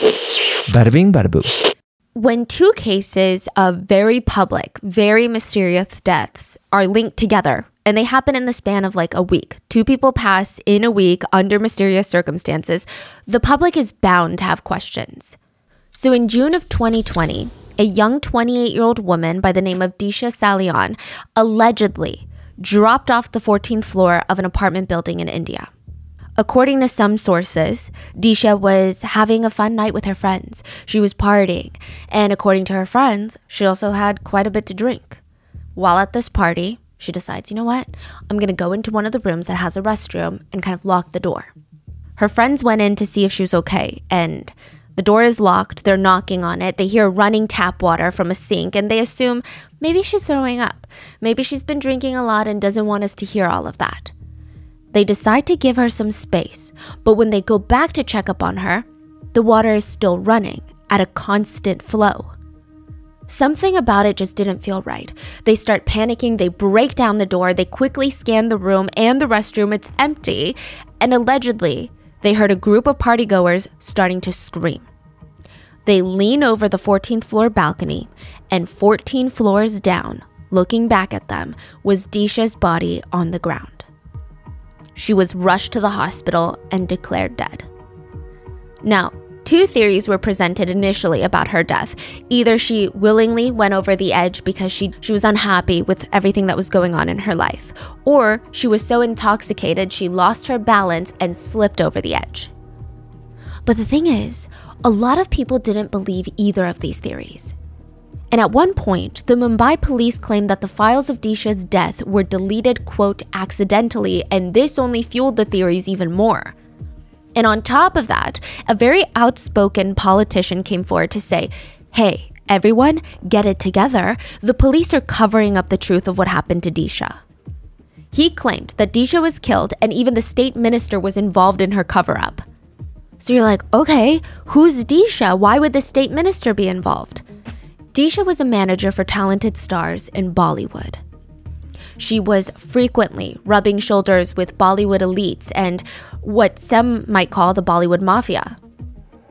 Parveen Babi. When two cases of very public, very mysterious deaths are linked together, and they happen in the span of like a week, two people pass in a week under mysterious circumstances, the public is bound to have questions. So in June of 2020, a young 28-year-old woman by the name of Disha Salian allegedly dropped off the 14th floor of an apartment building in India. According to some sources, Disha was having a fun night with her friends. She was partying. And according to her friends, she also had quite a bit to drink. While at this party, she decides, you know what? I'm going to go into one of the rooms that has a restroom and kind of lock the door. Her friends went in to see if she was okay, and the door is locked. They're knocking on it. They hear running tap water from a sink, and they assume maybe she's throwing up. Maybe she's been drinking a lot and doesn't want us to hear all of that. They decide to give her some space, but when they go back to check up on her, the water is still running at a constant flow. Something about it just didn't feel right. They start panicking, they break down the door, they quickly scan the room and the restroom, it's empty, and allegedly, they heard a group of partygoers starting to scream. They lean over the 14th floor balcony, and 14 floors down, looking back at them, was Disha's body on the ground. She was rushed to the hospital and declared dead. Now, two theories were presented initially about her death. Either she willingly went over the edge because she was unhappy with everything that was going on in her life, or she was so intoxicated she lost her balance and slipped over the edge. But the thing is, a lot of people didn't believe either of these theories. And at one point, the Mumbai police claimed that the files of Disha's death were deleted, quote, accidentally, and this only fueled the theories even more. And on top of that, a very outspoken politician came forward to say, hey, everyone, get it together. The police are covering up the truth of what happened to Disha. He claimed that Disha was killed, and even the state minister was involved in her cover-up. So you're like, okay, who's Disha? Why would the state minister be involved? Disha was a manager for talented stars in Bollywood. She was frequently rubbing shoulders with Bollywood elites and what some might call the Bollywood mafia.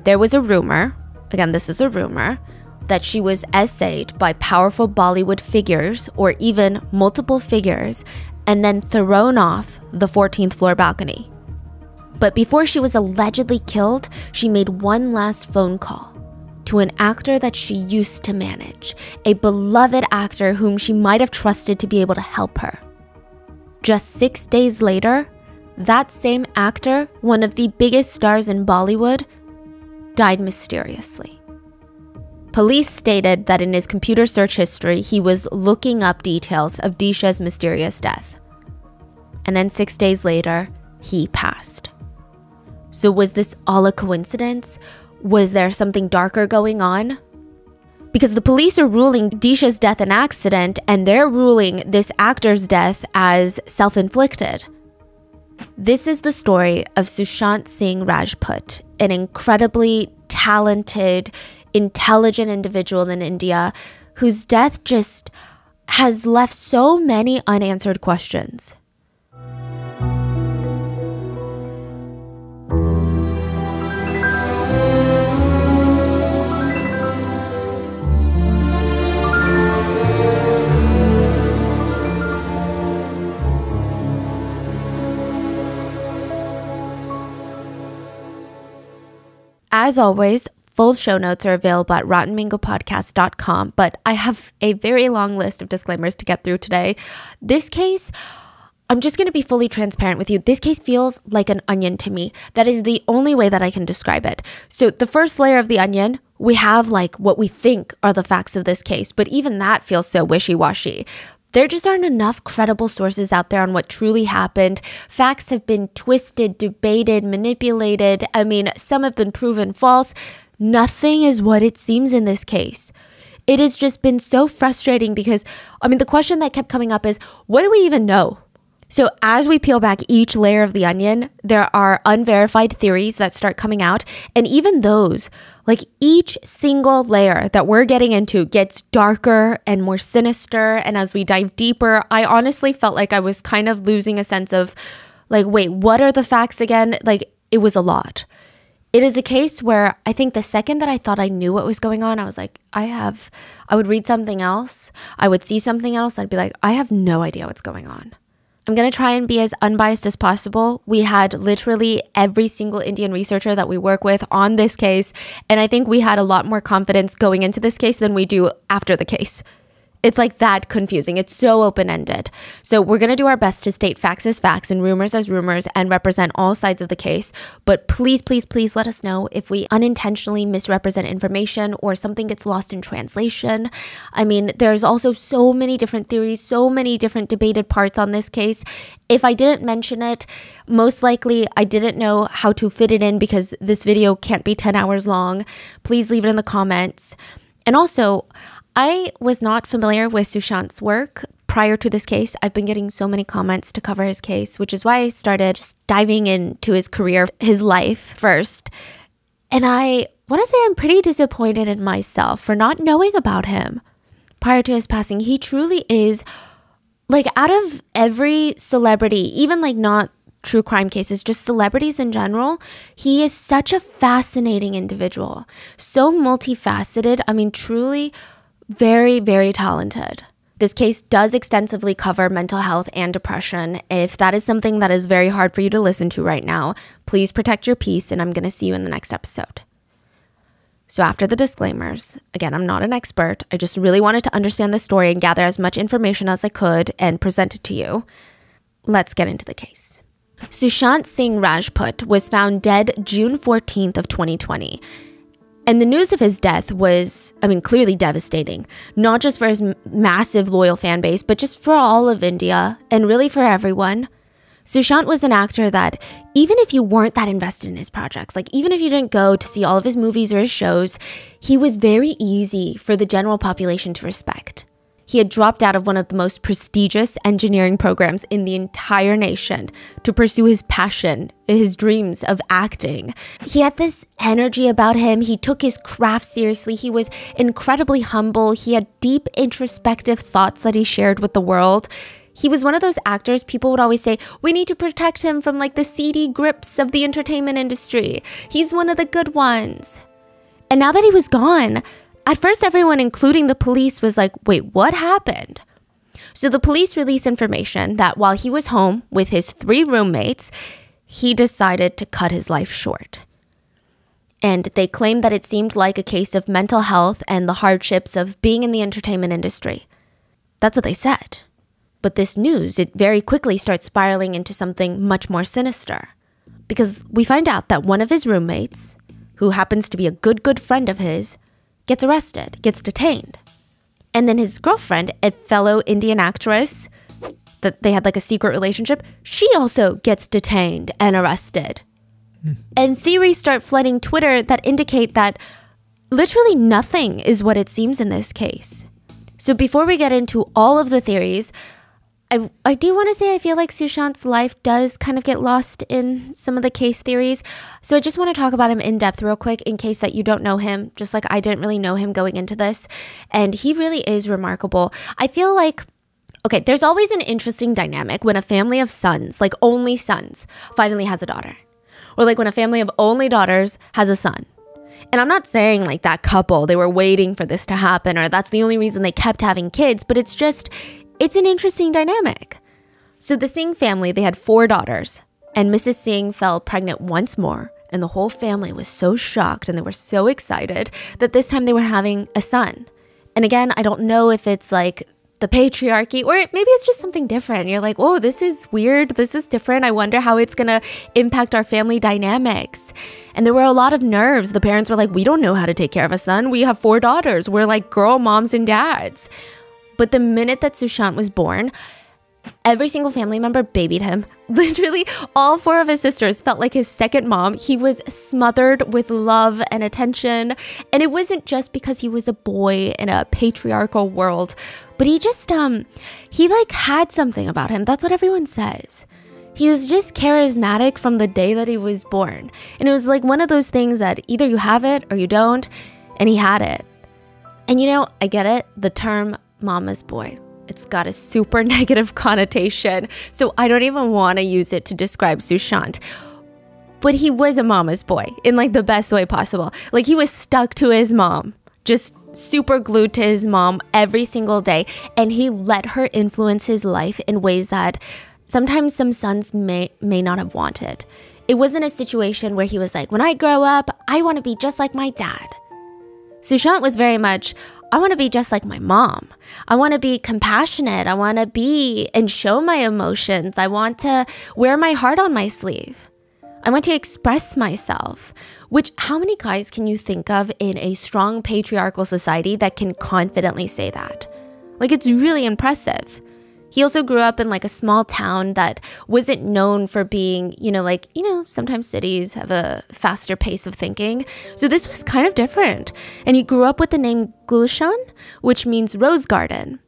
There was a rumor, again, this is a rumor, that she was essayed by powerful Bollywood figures or even multiple figures and then thrown off the 14th floor balcony. But before she was allegedly killed, she made one last phone call to an actor that she used to manage, a beloved actor whom she might have trusted to be able to help her. Just 6 days later, that same actor, one of the biggest stars in Bollywood, died mysteriously. Police stated that in his computer search history, he was looking up details of Disha's mysterious death. And then 6 days later, he passed. So was this all a coincidence? Was there something darker going on? Because the police are ruling Disha's death an accident, and they're ruling this actor's death as self-inflicted. This is the story of Sushant Singh Rajput, an incredibly talented, intelligent individual in India whose death just has left so many unanswered questions. As always, full show notes are available at RottenMangoPodcast.com, but I have a very long list of disclaimers to get through today. This case, I'm just going to be fully transparent with you. This case feels like an onion to me. That is the only way that I can describe it. So the first layer of the onion, we have like what we think are the facts of this case, but even that feels so wishy-washy. There just aren't enough credible sources out there on what truly happened. Facts have been twisted, debated, manipulated. I mean, some have been proven false. Nothing is what it seems in this case. It has just been so frustrating because, I mean, the question that kept coming up is, what do we even know? So as we peel back each layer of the onion, there are unverified theories that start coming out. And even those, like each single layer that we're getting into gets darker and more sinister. And as we dive deeper, I honestly felt like I was kind of losing a sense of like, wait, what are the facts again? Like, it was a lot. It is a case where I think the second that I thought I knew what was going on, I was like, I would read something else. I would see something else. I'd be like, I have no idea what's going on. I'm going to try and be as unbiased as possible. We had literally every single Indian researcher that we work with on this case. And I think we had a lot more confidence going into this case than we do after the case. It's like that confusing. It's so open-ended. So we're going to do our best to state facts as facts and rumors as rumors and represent all sides of the case. But please, please, please let us know if we unintentionally misrepresent information or something gets lost in translation. I mean, there's also so many different theories, so many different debated parts on this case. If I didn't mention it, most likely I didn't know how to fit it in because this video can't be 10 hours long. Please leave it in the comments. And also, I was not familiar with Sushant's work prior to this case. I've been getting so many comments to cover his case, which is why I started diving into his career, his life first. And I want to say I'm pretty disappointed in myself for not knowing about him prior to his passing. He truly is, like, out of every celebrity, even like not true crime cases, just celebrities in general, he is such a fascinating individual, so multifaceted. I mean, truly very, very talented. This case does extensively cover mental health and depression. If that is something that is very hard for you to listen to right now, please protect your peace, and I'm going to see you in the next episode. So after the disclaimers, again, I'm not an expert. I just really wanted to understand the story and gather as much information as I could and present it to you. Let's get into the case. Sushant Singh Rajput was found dead June 14th of 2020. And the news of his death was, I mean, clearly devastating, not just for his massive loyal fan base, but just for all of India and really for everyone. Sushant was an actor that even if you weren't that invested in his projects, like even if you didn't go to see all of his movies or his shows, he was very easy for the general population to respect. He had dropped out of one of the most prestigious engineering programs in the entire nation to pursue his passion, his dreams of acting. He had this energy about him. He took his craft seriously. He was incredibly humble. He had deep introspective thoughts that he shared with the world. He was one of those actors people would always say, we need to protect him from like the seedy grips of the entertainment industry. He's one of the good ones. And now that he was gone, at first, everyone, including the police, was like, wait, what happened? So the police released information that while he was home with his 3 roommates, he decided to cut his life short. And they claimed that it seemed like a case of mental health and the hardships of being in the entertainment industry. That's what they said. But this news, it very quickly starts spiraling into something much more sinister. Because we find out that one of his roommates, who happens to be a good friend of his, gets arrested, gets detained. And then his girlfriend, a fellow Indian actress that they had like a secret relationship, she also gets detained and arrested. And theories start flooding Twitter that indicate that literally nothing is what it seems in this case. So before we get into all of the theories, I do want to say I feel like Sushant's life does kind of get lost in some of the case theories. So I just want to talk about him in depth real quick in case that you don't know him, just like I didn't really know him going into this. And he really is remarkable. I feel like, okay, there's always an interesting dynamic when a family of sons, like only sons, finally has a daughter. Or like when a family of only daughters has a son. And I'm not saying like that couple, they were waiting for this to happen or that's the only reason they kept having kids, but it's just... it's an interesting dynamic. So the Singh family, they had 4 daughters, and Mrs. Singh fell pregnant once more, and the whole family was so shocked and they were so excited that this time they were having a son. And again, I don't know if it's like the patriarchy or maybe it's just something different. You're like, oh, this is weird. This is different. I wonder how it's going to impact our family dynamics. And there were a lot of nerves. The parents were like, we don't know how to take care of a son. We have 4 daughters. We're like girl moms and dads. But the minute that Sushant was born, every single family member babied him. Literally, all 4 of his sisters felt like his second mom. He was smothered with love and attention. And it wasn't just because he was a boy in a patriarchal world, but he just, he like had something about him. That's what everyone says. He was just charismatic from the day that he was born. And it was like one of those things that either you have it or you don't, and he had it. And you know, I get it, the term mama's boy, it's got a super negative connotation, so I don't even want to use it to describe Sushant. But he was a mama's boy in like the best way possible. Like he was stuck to his mom, just super glued to his mom every single day. And he let her influence his life in ways that sometimes some sons may not have wanted. It wasn't a situation where he was like, when I grow up, I want to be just like my dad. Sushant was very much, I want to be just like my mom. I want to be compassionate. I want to be and show my emotions. I want to wear my heart on my sleeve. I want to express myself. Which, how many guys can you think of in a strong patriarchal society that can confidently say that? Like, it's really impressive. He also grew up in like a small town that wasn't known for being, sometimes cities have a faster pace of thinking. So this was kind of different. And he grew up with the name Gulshan, which means rose garden.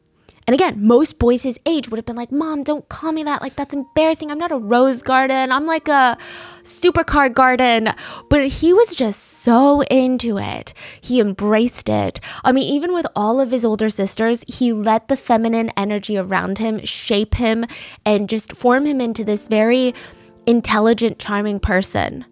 And again, most boys his age would have been like, Mom, don't call me that. Like, that's embarrassing. I'm not a rose garden. I'm like a supercar garden. But he was just so into it. He embraced it. I mean, even with all of his older sisters, he let the feminine energy around him shape him and just form him into this very intelligent, charming person.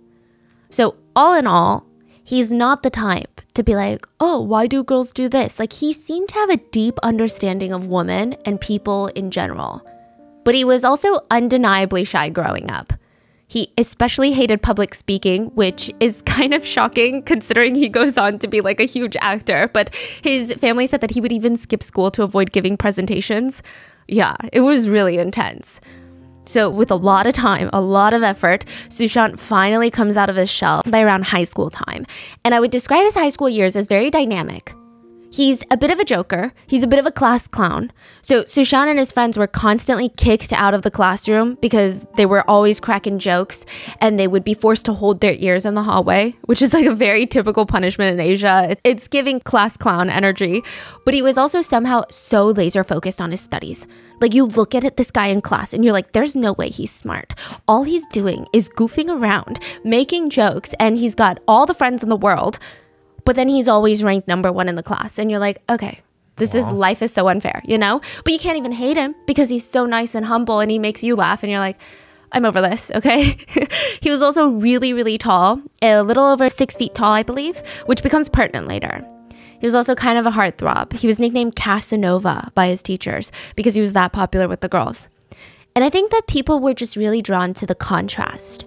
So all in all, he's not the type to be like, oh, why do girls do this? Like, he seemed to have a deep understanding of women and people in general. But he was also undeniably shy growing up. He especially hated public speaking, which is kind of shocking considering he goes on to be like a huge actor. But his family said that he would even skip school to avoid giving presentations. Yeah, it was really intense. So with a lot of time, a lot of effort, Sushant finally comes out of his shell by around high school time. And I would describe his high school years as very dynamic. He's a bit of a joker. He's a bit of a class clown. So Sushant and his friends were constantly kicked out of the classroom because they were always cracking jokes, and they would be forced to hold their ears in the hallway, which is like a very typical punishment in Asia. It's giving class clown energy. But he was also somehow so laser focused on his studies. Like, you look at this guy in class and you're like, there's no way he's smart. All he's doing is goofing around, making jokes, and he's got all the friends in the world. But then he's always ranked number 1 in the class. And you're like, okay, this is, life is so unfair, you know? But you can't even hate him because he's so nice and humble and he makes you laugh. And you're like, I'm over this, okay? He was also really, really tall, a little over 6 feet tall, I believe, which becomes pertinent later. He was also kind of a heartthrob. He was nicknamed Casanova by his teachers because he was that popular with the girls. And I think that people were just really drawn to the contrast.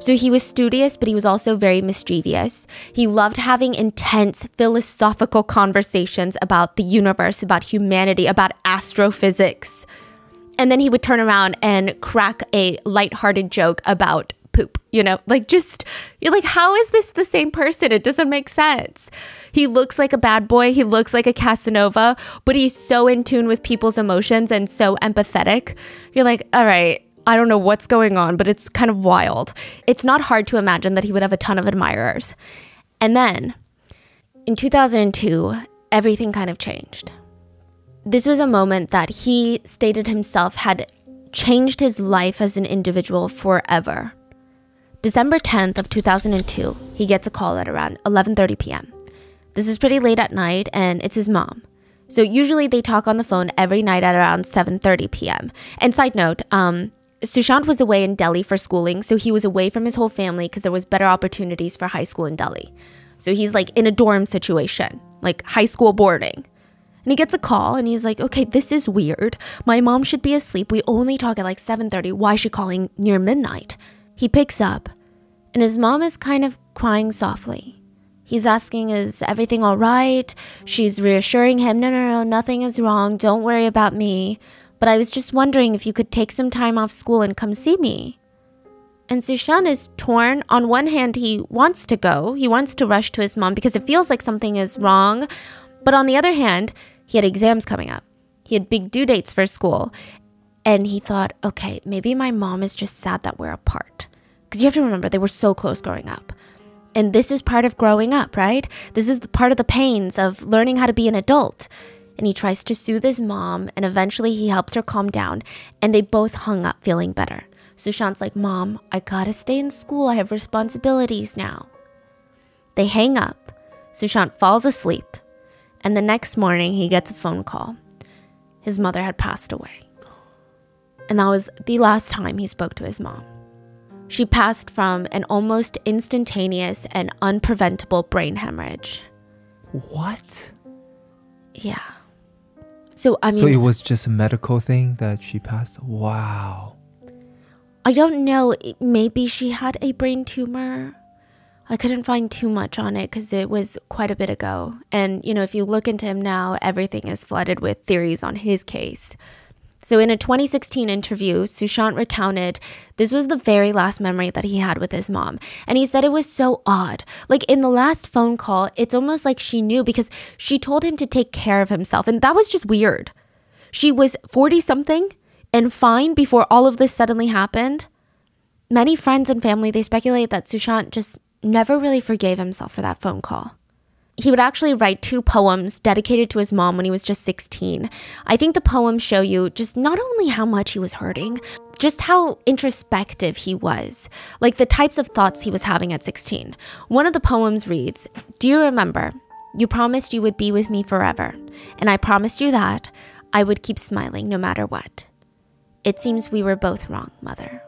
So he was studious, but he was also very mischievous. He loved having intense philosophical conversations about the universe, about humanity, about astrophysics. And then he would turn around and crack a lighthearted joke about poop, you know? Like, just, you're like, how is this the same person? It doesn't make sense. He looks like a bad boy. He looks like a Casanova, but he's so in tune with people's emotions and so empathetic. You're like, all right. I don't know what's going on, but it's kind of wild. It's not hard to imagine that he would have a ton of admirers. And then in 2002, everything kind of changed. This was a moment that he stated himself had changed his life as an individual forever. December 10th of 2002, he gets a call at around 11:30 p.m. This is pretty late at night, and it's his mom. So usually they talk on the phone every night at around 7:30 p.m. And side note, Sushant was away in Delhi for schooling, so he was away from his whole family because there was better opportunities for high school in Delhi. So he's like in a dorm situation, like high school boarding. And he gets a call and he's like, okay, this is weird. My mom should be asleep. We only talk at like 7:30. Why is she calling near midnight? He picks up and his mom is kind of crying softly. He's asking, is everything all right? She's reassuring him, no, nothing is wrong. Don't worry about me. But I was just wondering if you could take some time off school and come see me. And Sushant is torn. On one hand, he wants to go. He wants to rush to his mom because it feels like something is wrong. But on the other hand, he had exams coming up. He had big due dates for school. And he thought, okay, maybe my mom is just sad that we're apart. Because you have to remember, they were so close growing up. And this is part of growing up, right? This is part of the pains of learning how to be an adult. And he tries to soothe his mom, and eventually he helps her calm down, and they both hung up feeling better. Sushant's like, Mom, I gotta stay in school. I have responsibilities now. They hang up. Sushant falls asleep, and the next morning he gets a phone call. His mother had passed away, and that was the last time he spoke to his mom. She passed from an almost instantaneous and unpreventable brain hemorrhage. What? Yeah. So, I mean... So it was just a medical thing that she passed? Wow. I don't know. Maybe she had a brain tumor. I couldn't find too much on it because it was quite a bit ago. And, you know, if you look into him now, everything is flooded with theories on his case. So in a 2016 interview, Sushant recounted this was the very last memory that he had with his mom. And he said it was so odd. Like in the last phone call, it's almost like she knew because she told him to take care of himself. And that was just weird. She was 40-something and fine before all of this suddenly happened. Many friends and family, they speculate that Sushant just never really forgave himself for that phone call. He would actually write 2 poems dedicated to his mom when he was just 16. I think the poems show you just not only how much he was hurting, just how introspective he was, like the types of thoughts he was having at 16. One of the poems reads, "Do you remember? You promised you would be with me forever, and I promised you that I would keep smiling no matter what. It seems we were both wrong, Mother."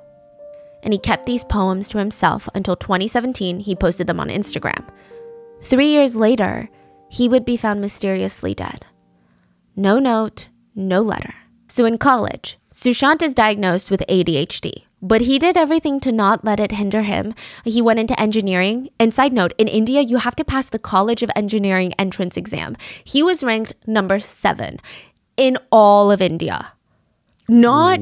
And he kept these poems to himself until 2017, he posted them on Instagram. 3 years later, he would be found mysteriously dead. No note, no letter. So in college, Sushant is diagnosed with ADHD, but he did everything to not let it hinder him. He went into engineering. And side note, in India, you have to pass the College of Engineering entrance exam. He was ranked number 7 in all of India. Not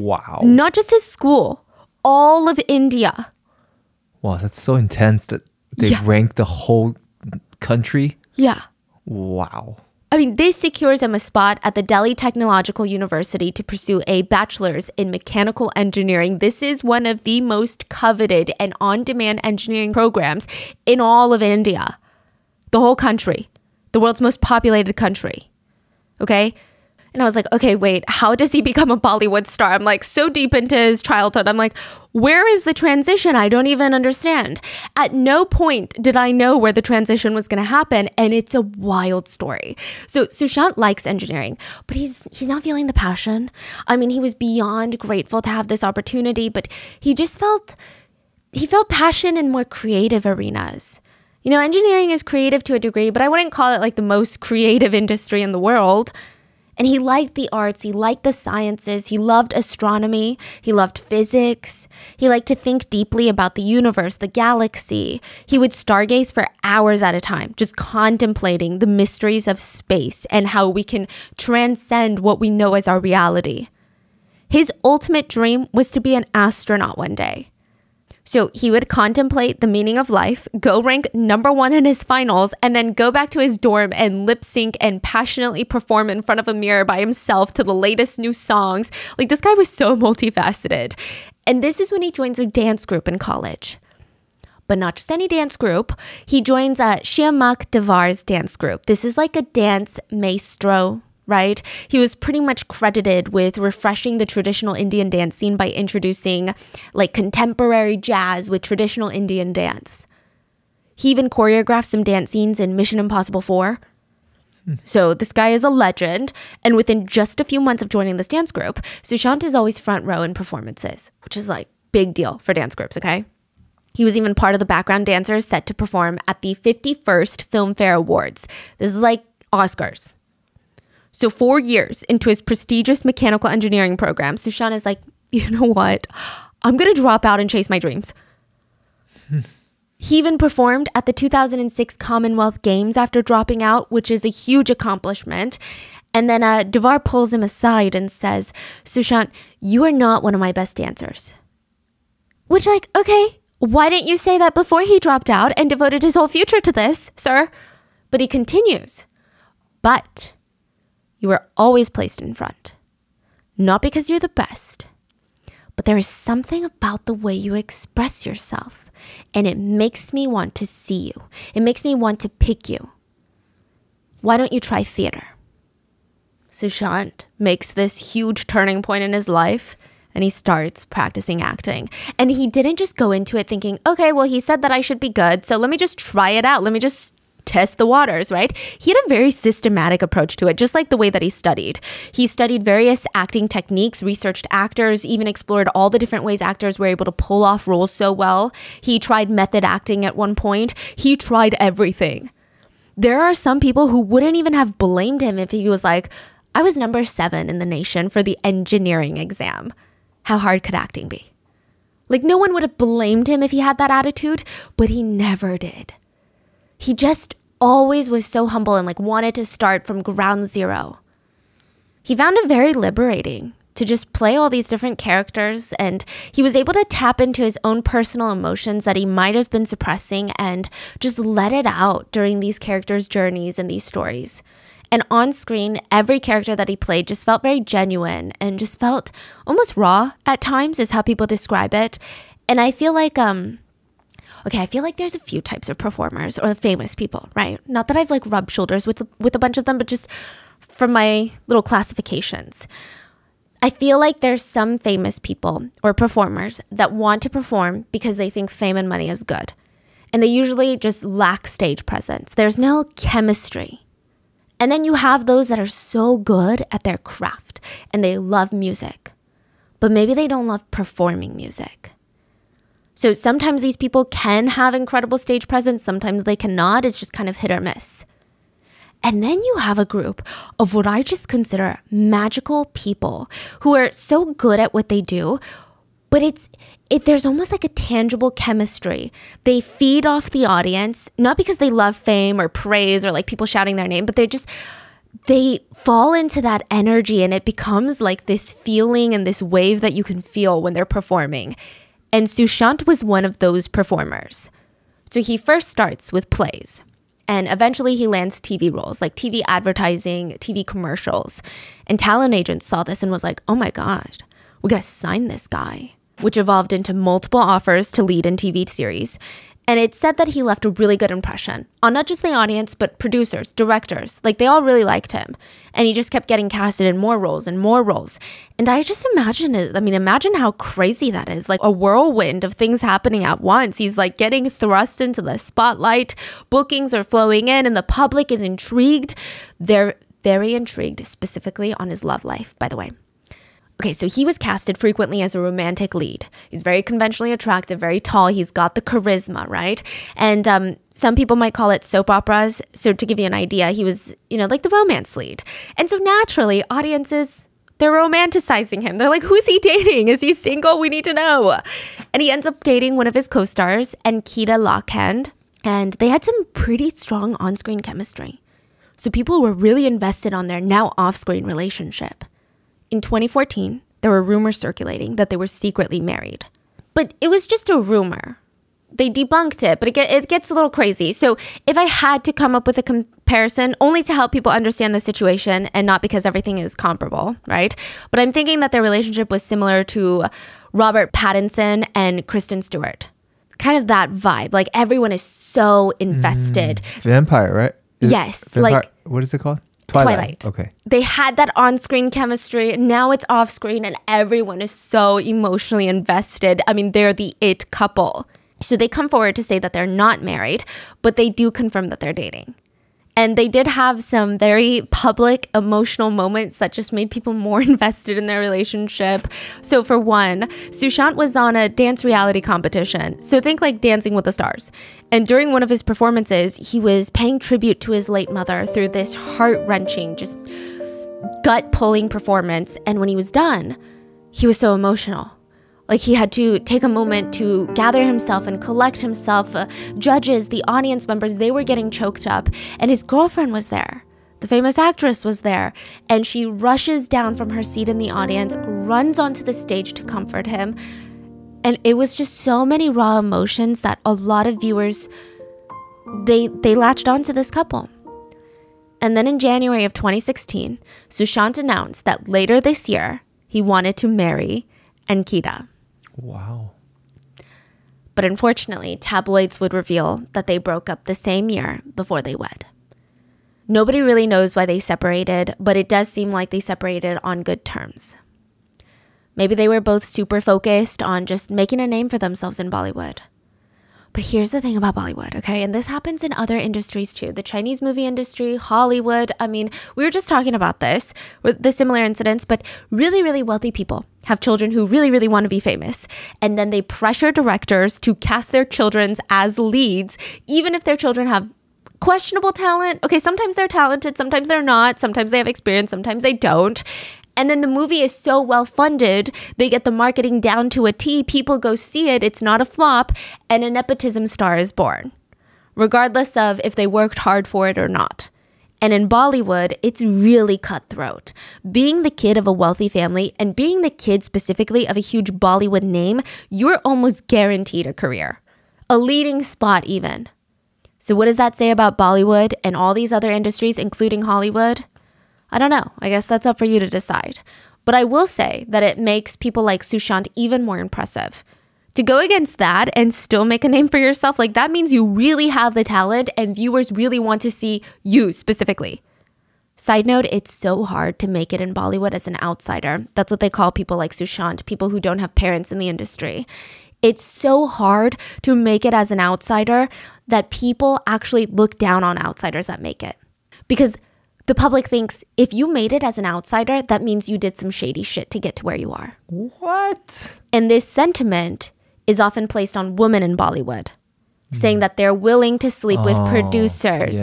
just his school, all of India. Wow, that's so intense that they ranked the whole country? Yeah. Wow. I mean, this secures him a spot at the Delhi Technological University to pursue a bachelor's in mechanical engineering. This is one of the most coveted and on-demand engineering programs in all of India. The whole country. The world's most populated country. Okay? And I was like, okay, wait, how does he become a Bollywood star? I'm like so deep into his childhood. I'm like, where is the transition? I don't even understand. At no point did I know where the transition was going to happen. And it's a wild story. So Sushant likes engineering, but he's not feeling the passion. I mean, he was beyond grateful to have this opportunity, but he just felt passion in more creative arenas. You know, engineering is creative to a degree, but I wouldn't call it like the most creative industry in the world. And he liked the arts, he liked the sciences, he loved astronomy, he loved physics. He liked to think deeply about the universe, the galaxy. He would stargaze for hours at a time, just contemplating the mysteries of space and how we can transcend what we know as our reality. His ultimate dream was to be an astronaut one day. So he would contemplate the meaning of life, go rank number 1 in his finals, and then go back to his dorm and lip sync and passionately perform in front of a mirror by himself to the latest new songs. Like, this guy was so multifaceted. And this is when he joins a dance group in college. But not just any dance group. He joins Shiamak Devar's dance group. This is like a dance maestro, right? He was pretty much credited with refreshing the traditional Indian dance scene by introducing like contemporary jazz with traditional Indian dance. He even choreographed some dance scenes in Mission Impossible 4. So this guy is a legend. And within just a few months of joining this dance group, Sushant is always front row in performances, which is like big deal for dance groups, okay? He was even part of the background dancers set to perform at the 51st Filmfare Awards. This is like Oscars. So 4 years into his prestigious mechanical engineering program, Sushant is like, you know what? I'm going to drop out and chase my dreams. He even performed at the 2006 Commonwealth Games after dropping out, which is a huge accomplishment. And then Devar pulls him aside and says, "Sushant, you are not one of my best dancers." Which, like, okay, why didn't you say that before he dropped out and devoted his whole future to this, sir? But he continues, "But... you were always placed in front. Not because you're the best, but there is something about the way you express yourself, and it makes me want to see you. It makes me want to pick you. Why don't you try theater?" Sushant makes this huge turning point in his life, and he starts practicing acting. And he didn't just go into it thinking, okay, well, he said that I should be good, so let me just try it out. Let me just test the waters, right? He had a very systematic approach to it, just like the way that he studied. He studied various acting techniques, researched actors, even explored all the different ways actors were able to pull off roles so well. He tried method acting at one point. He tried everything. There are some people who wouldn't even have blamed him if he was like, I was number 7 in the nation for the engineering exam. How hard could acting be? Like, no one would have blamed him if he had that attitude, but he never did. He just always was so humble and like wanted to start from ground zero. He found it very liberating to just play all these different characters, and he was able to tap into his own personal emotions that he might have been suppressing and just let it out during these characters' journeys and these stories. And on screen, every character that he played just felt very genuine and just felt almost raw at times, is how people describe it. And I feel like, I feel like there's a few types of performers or famous people, right? Not that I've like rubbed shoulders with a bunch of them, but just from my little classifications. I feel like there's some famous people or performers that want to perform because they think fame and money is good. And they usually just lack stage presence. There's no chemistry. And then you have those that are so good at their craft and they love music, but maybe they don't love performing music. So sometimes these people can have incredible stage presence. Sometimes they cannot. It's just kind of hit or miss. And then you have a group of what I just consider magical people who are so good at what they do, but there's almost like a tangible chemistry. They feed off the audience, not because they love fame or praise or like people shouting their name, but they fall into that energy, and it becomes like this feeling and this wave that you can feel when they're performing. And Sushant was one of those performers. So he first starts with plays, and eventually he lands TV roles, like TV advertising, TV commercials. And talent agents saw this and was like, oh my gosh, we gotta sign this guy, which evolved into multiple offers to lead in TV series. And it's said that he left a really good impression on not just the audience, but producers, directors. Like, they all really liked him. And he just kept getting casted in more roles and more roles. And I just imagine it. I mean, imagine how crazy that is. Like a whirlwind of things happening at once. He's like getting thrust into the spotlight. Bookings are flowing in and the public is intrigued. They're very intrigued, specifically on his love life, by the way. Okay, so he was casted frequently as a romantic lead. He's very conventionally attractive, very tall. He's got the charisma, right? And some people might call it soap operas. So to give you an idea, he was, like the romance lead. And so naturally, audiences, they're romanticizing him. They're like, who's he dating? Is he single? We need to know. And he ends up dating one of his co-stars, Ankita Lockhand. And they had some pretty strong on-screen chemistry. So people were really invested on their now off-screen relationship. In 2014, there were rumors circulating that they were secretly married. But it was just a rumor. They debunked it, but it gets a little crazy. So if I had to come up with a comparison, only to help people understand the situation and not because everything is comparable, right? But I'm thinking that their relationship was similar to Robert Pattinson and Kristen Stewart. Kind of that vibe. Like, everyone is so invested. Vampire, right? Yes. Vampire, like, what is it called? Twilight. Okay. They had that on-screen chemistry. Now it's off-screen and everyone is so emotionally invested. I mean, they're the it couple. So they come forward to say that they're not married, but they do confirm that they're dating. And they did have some very public emotional moments that just made people more invested in their relationship. So for one, Sushant was on a dance reality competition. So think like Dancing with the Stars. And during one of his performances, he was paying tribute to his late mother through this heart-wrenching, just gut-pulling performance. And when he was done, he was so emotional. Like, he had to take a moment to gather himself and collect himself. Judges, the audience members, they were getting choked up. And his girlfriend was there. The famous actress was there. And she rushes down from her seat in the audience, runs onto the stage to comfort him. And it was just so many raw emotions that a lot of viewers, they latched onto this couple. And then in January of 2016, Sushant announced that later this year, he wanted to marry Ankita. Wow. But unfortunately, tabloids would reveal that they broke up the same year before they wed. Nobody really knows why they separated, but it does seem like they separated on good terms. Maybe they were both super focused on just making a name for themselves in Bollywood. But here's the thing about Bollywood, okay? And this happens in other industries too. The Chinese movie industry, Hollywood. I mean, we were just talking about this, with the similar incidents, but really, really wealthy people have children who really, really want to be famous. And then they pressure directors to cast their children as leads, even if their children have questionable talent. Okay, sometimes they're talented, sometimes they're not, sometimes they have experience, sometimes they don't. And then the movie is so well funded, they get the marketing down to a T, people go see it, it's not a flop, and a nepotism star is born, regardless of if they worked hard for it or not. And in Bollywood, it's really cutthroat. Being the kid of a wealthy family and being the kid specifically of a huge Bollywood name, you're almost guaranteed a career, a leading spot even. So what does that say about Bollywood and all these other industries, including Hollywood? I don't know. I guess that's up for you to decide. But I will say that it makes people like Sushant even more impressive. To go against that and still make a name for yourself, like that means you really have the talent and viewers really want to see you specifically. Side note, it's so hard to make it in Bollywood as an outsider. That's what they call people like Sushant, people who don't have parents in the industry. It's so hard to make it as an outsider that people actually look down on outsiders that make it. Because the public thinks if you made it as an outsider, that means you did some shady shit to get to where you are. What? And this sentiment is often placed on women in Bollywood, saying that they're willing to sleep with producers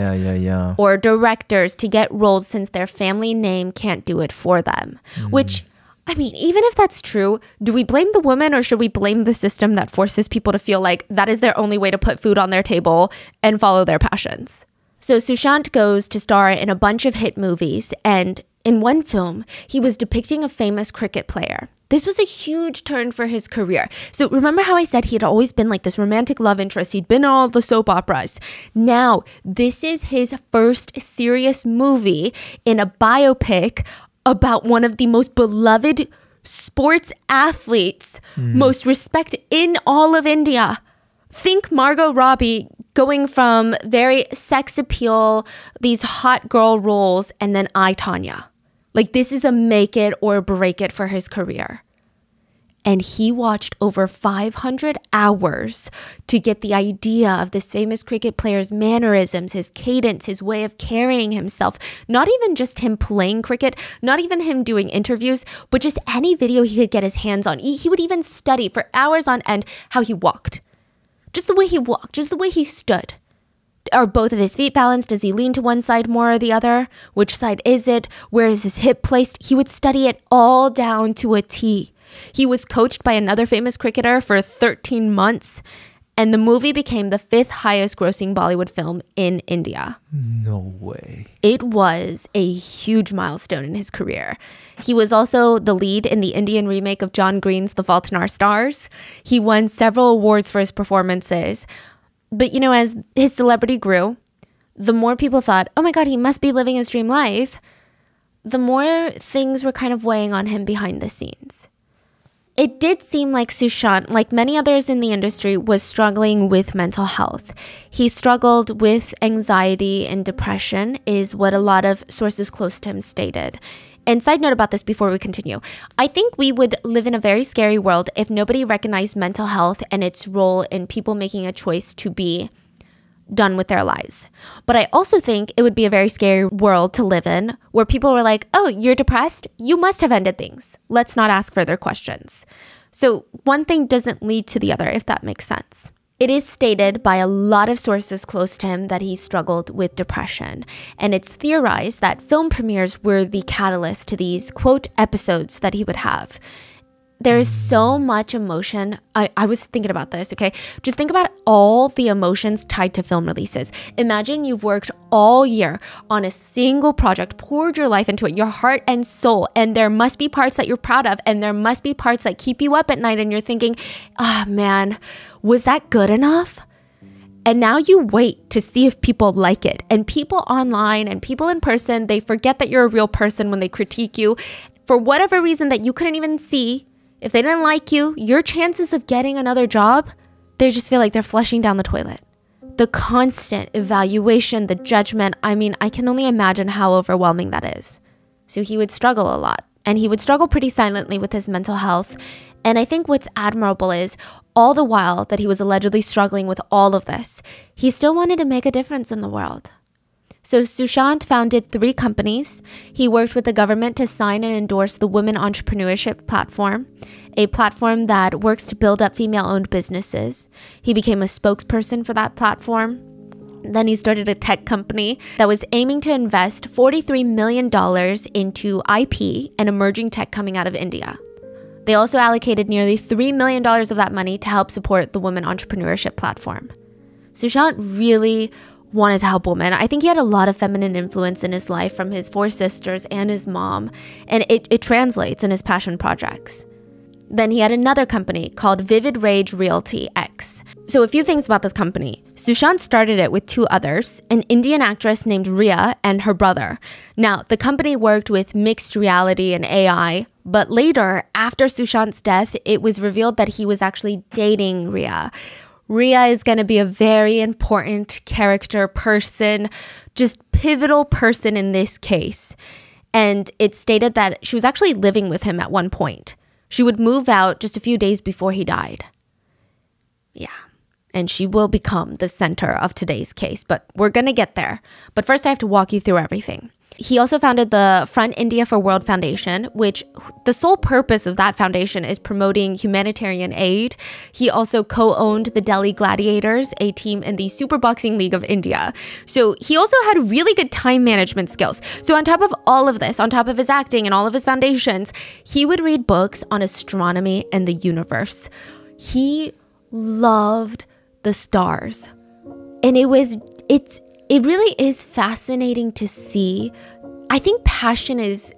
or directors to get roles since their family name can't do it for them. Which, I mean, even if that's true, do we blame the woman or should we blame the system that forces people to feel like that is their only way to put food on their table and follow their passions? So Sushant goes to star in a bunch of hit movies, and in one film, he was depicting a famous cricket player. This was a huge turn for his career. So remember how I said he had always been like this romantic love interest? He'd been in all the soap operas. Now, this is his first serious movie in a biopic about one of the most beloved sports athletes, most respected in all of India. Think Margot Robbie going from very sex appeal, these hot girl roles, and then I, Tanya. Like this is a make it or break it for his career. And he watched over 500 hours to get the idea of this famous cricket player's mannerisms, his cadence, his way of carrying himself. Not even just him playing cricket, not even him doing interviews, but just any video he could get his hands on. He would even study for hours on end how he walked. Just the way he walked, just the way he stood. Are both of his feet balanced? Does he lean to one side more or the other? Which side is it? Where is his hip placed? He would study it all down to a T. He was coached by another famous cricketer for 13 months, and the movie became the 5th highest grossing Bollywood film in India. No way. It was a huge milestone in his career. He was also the lead in the Indian remake of John Green's The Fault in Our Stars. He won several awards for his performances. But you know, as his celebrity grew, the more people thought, oh my God, he must be living his dream life, the more things were kind of weighing on him behind the scenes. It did seem like Sushant, like many others in the industry, was struggling with mental health. He struggled with anxiety and depression, is what a lot of sources close to him stated. And side note about this before we continue, I think we would live in a very scary world if nobody recognized mental health and its role in people making a choice to be done with their lives. But I also think it would be a very scary world to live in where people were like, oh, you're depressed? You must have ended things. Let's not ask further questions. So one thing doesn't lead to the other, if that makes sense. It is stated by a lot of sources close to him that he struggled with depression. And it's theorized that film premieres were the catalyst to these, quote, episodes that he would have. There is so much emotion. I was thinking about this, okay? Just think about all the emotions tied to film releases. Imagine you've worked all year on a single project, poured your life into it, your heart and soul, and there must be parts that you're proud of, and there must be parts that keep you up at night, and you're thinking, oh man, was that good enough? And now you wait to see if people like it. And people online and people in person, they forget that you're a real person when they critique you for whatever reason that you couldn't even see. If they didn't like you, your chances of getting another job, they just feel like they're flushing down the toilet. The constant evaluation, the judgment, I mean, I can only imagine how overwhelming that is. So he would struggle a lot, and he would struggle pretty silently with his mental health. And I think what's admirable is All the while that he was allegedly struggling with all of this, he still wanted to make a difference in the world. So Sushant founded 3 companies. He worked with the government to sign and endorse the Women Entrepreneurship Platform, a platform that works to build up female-owned businesses. He became a spokesperson for that platform. Then he started a tech company that was aiming to invest $43 million into IP and emerging tech coming out of India. They also allocated nearly $3 million of that money to help support the Women Entrepreneurship Platform. Sushant really wanted to help women. I think he had a lot of feminine influence in his life from his 4 sisters and his mom, and it translates in his passion projects. Then he had another company called Vivid Rage Realty X. So a few things about this company. Sushant started it with 2 others, an Indian actress named Rhea and her brother. Now, the company worked with mixed reality and AI, but later, after Sushant's death, it was revealed that he was actually dating Rhea. Rhea is going to be a very important character, person, just pivotal person in this case. And it's stated that she was actually living with him at one point. She would move out just a few days before he died. Yeah, and she will become the center of today's case, but we're going to get there. But first, I have to walk you through everything. He also founded the Front India for World Foundation, which the sole purpose of that foundation is promoting humanitarian aid. He also co-owned the Delhi Gladiators, a team in the Super Boxing League of India. So he also had really good time management skills. So on top of all of this, on top of his acting and all of his foundations, he would read books on astronomy and the universe. He loved the stars. And it really is fascinating to see. I think passion is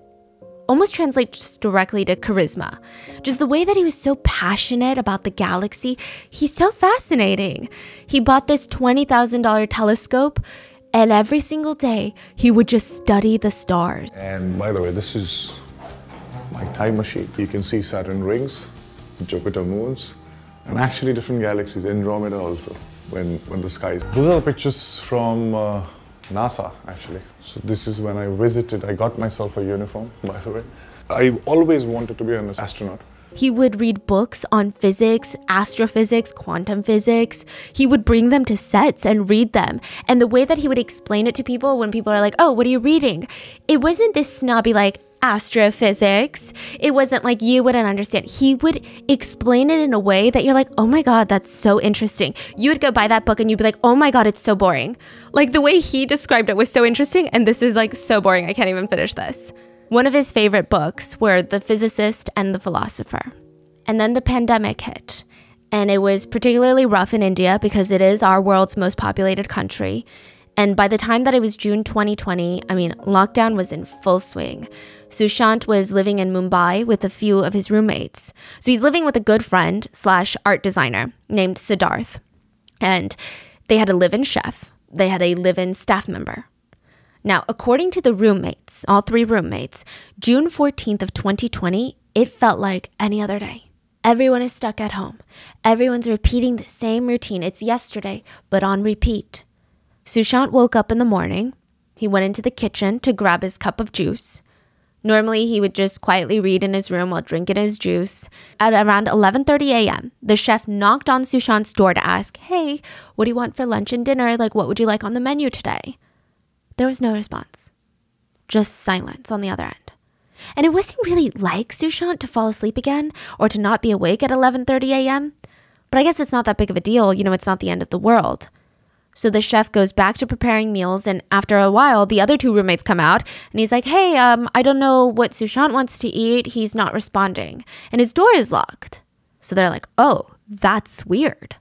almost translates directly to charisma. Just the way that he was so passionate about the galaxy, he's so fascinating. He bought this $20,000 telescope, and every single day he would just study the stars. And by the way, this is my time machine. You can see Saturn rings, Jupiter moons, and actually different galaxies, Andromeda also. When the skies. Those are pictures from NASA, actually. So this is when I visited. I got myself a uniform, by the way. I always wanted to be an astronaut. He would read books on physics, astrophysics, quantum physics. He would bring them to sets and read them. And the way that he would explain it to people when people are like, oh, what are you reading? It wasn't this snobby, like, astrophysics. It wasn't like you wouldn't understand. He would explain it in a way that you're like, oh my God, that's so interesting. You would go buy that book and you'd be like, oh my God, it's so boring. Like the way he described it was so interesting, and this is like so boring, I can't even finish this. One of his favorite books were The Physicist and The Philosopher. And then the pandemic hit. And it was particularly rough in India because it is our world's most populated country. And by the time that it was June 2020, I mean, lockdown was in full swing. Sushant was living in Mumbai with a few of his roommates. So he's living with a good friend slash art designer named Siddharth. And they had a live-in chef. They had a live-in staff member. Now, according to the roommates, all 3 roommates, June 14th of 2020, it felt like any other day. Everyone is stuck at home. Everyone's repeating the same routine. It's yesterday, but on repeat. Sushant woke up in the morning. He went into the kitchen to grab his cup of juice. Normally, he would just quietly read in his room while drinking his juice. At around 11:30 a.m., the chef knocked on Sushant's door to ask, hey, what do you want for lunch and dinner? Like, what would you like on the menu today? There was no response. Just silence on the other end. And it wasn't really like Sushant to fall asleep again or to not be awake at 11:30 a.m. But I guess it's not that big of a deal. You know, it's not the end of the world. So the chef goes back to preparing meals, and after a while, the other 2 roommates come out, and he's like, hey, I don't know what Sushant wants to eat. He's not responding, and his door is locked. So they're like, oh, that's weird.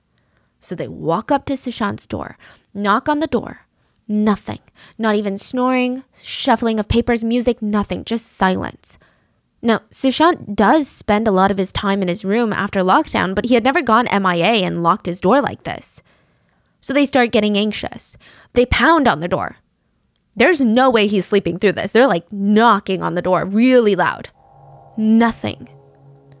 So they walk up to Sushant's door, knock on the door, nothing, not even snoring, shuffling of papers, music, nothing, just silence. Now, Sushant does spend a lot of his time in his room after lockdown, but he had never gone MIA and locked his door like this. So they start getting anxious. They pound on the door. There's no way he's sleeping through this. They're like knocking on the door really loud. Nothing.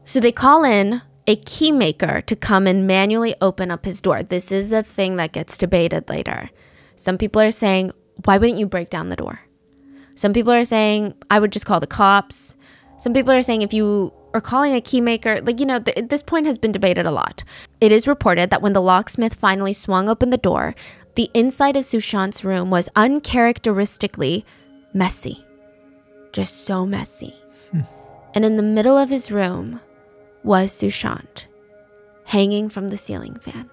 So they call in a key maker to come and manually open up his door. This is a thing that gets debated later. Some people are saying, why wouldn't you break down the door? Some people are saying, I would just call the cops. Some people are saying, if you or calling a key maker, like, you know, this point has been debated a lot. It is reported that when the locksmith finally swung open the door, the inside of Sushant's room was uncharacteristically messy. Just so messy. And in the middle of his room was Sushant, hanging from the ceiling fan.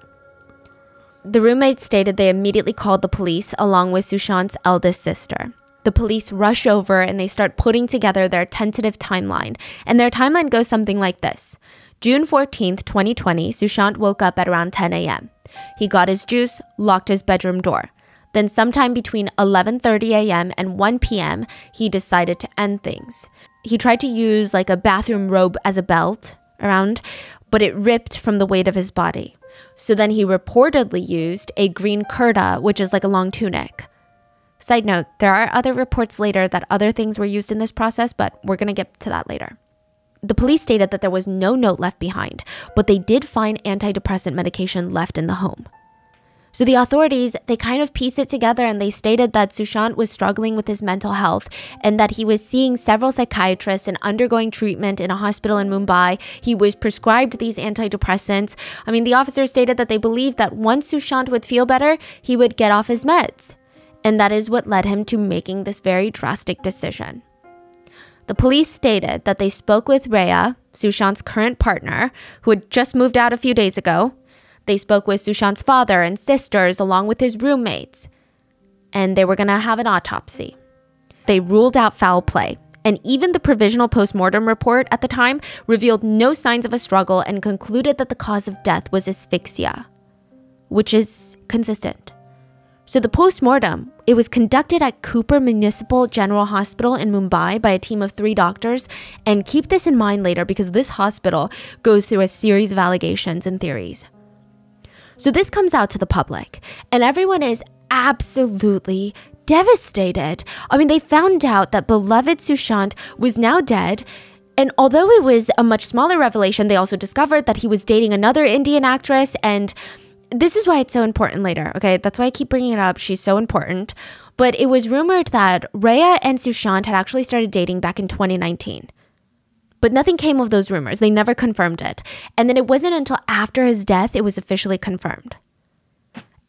The roommate stated they immediately called the police along with Sushant's eldest sister. The police rush over and they start putting together their tentative timeline. And their timeline goes something like this. June 14th, 2020, Sushant woke up at around 10 a.m. He got his juice, locked his bedroom door. Then sometime between 11:30 a.m. and 1 p.m., he decided to end things. He tried to use like a bathroom robe as a belt around, but it ripped from the weight of his body. So then he reportedly used a green kurta, which is like a long tunic. Side note, there are other reports later that other things were used in this process, but we're going to get to that later. The police stated that there was no note left behind, but they did find antidepressant medication left in the home. So the authorities, they kind of pieced it together and they stated that Sushant was struggling with his mental health and that he was seeing several psychiatrists and undergoing treatment in a hospital in Mumbai. He was prescribed these antidepressants. I mean, the officers stated that they believed that once Sushant would feel better, he would get off his meds. And that is what led him to making this very drastic decision. The police stated that they spoke with Rhea, Sushant's current partner, who had just moved out a few days ago. They spoke with Sushant's father and sisters along with his roommates. And they were going to have an autopsy. They ruled out foul play. And even the provisional postmortem report at the time revealed no signs of a struggle and concluded that the cause of death was asphyxia, which is consistent. So the postmortem, it was conducted at Cooper Municipal General Hospital in Mumbai by a team of 3 doctors. And keep this in mind later because this hospital goes through a series of allegations and theories. So this comes out to the public and everyone is absolutely devastated. I mean, they found out that beloved Sushant was now dead. And although it was a much smaller revelation, they also discovered that he was dating another Indian actress. And this is why it's so important later, okay? That's why I keep bringing it up. She's so important. But it was rumored that Rhea and Sushant had actually started dating back in 2019. But nothing came of those rumors. They never confirmed it. And then it wasn't until after his death it was officially confirmed.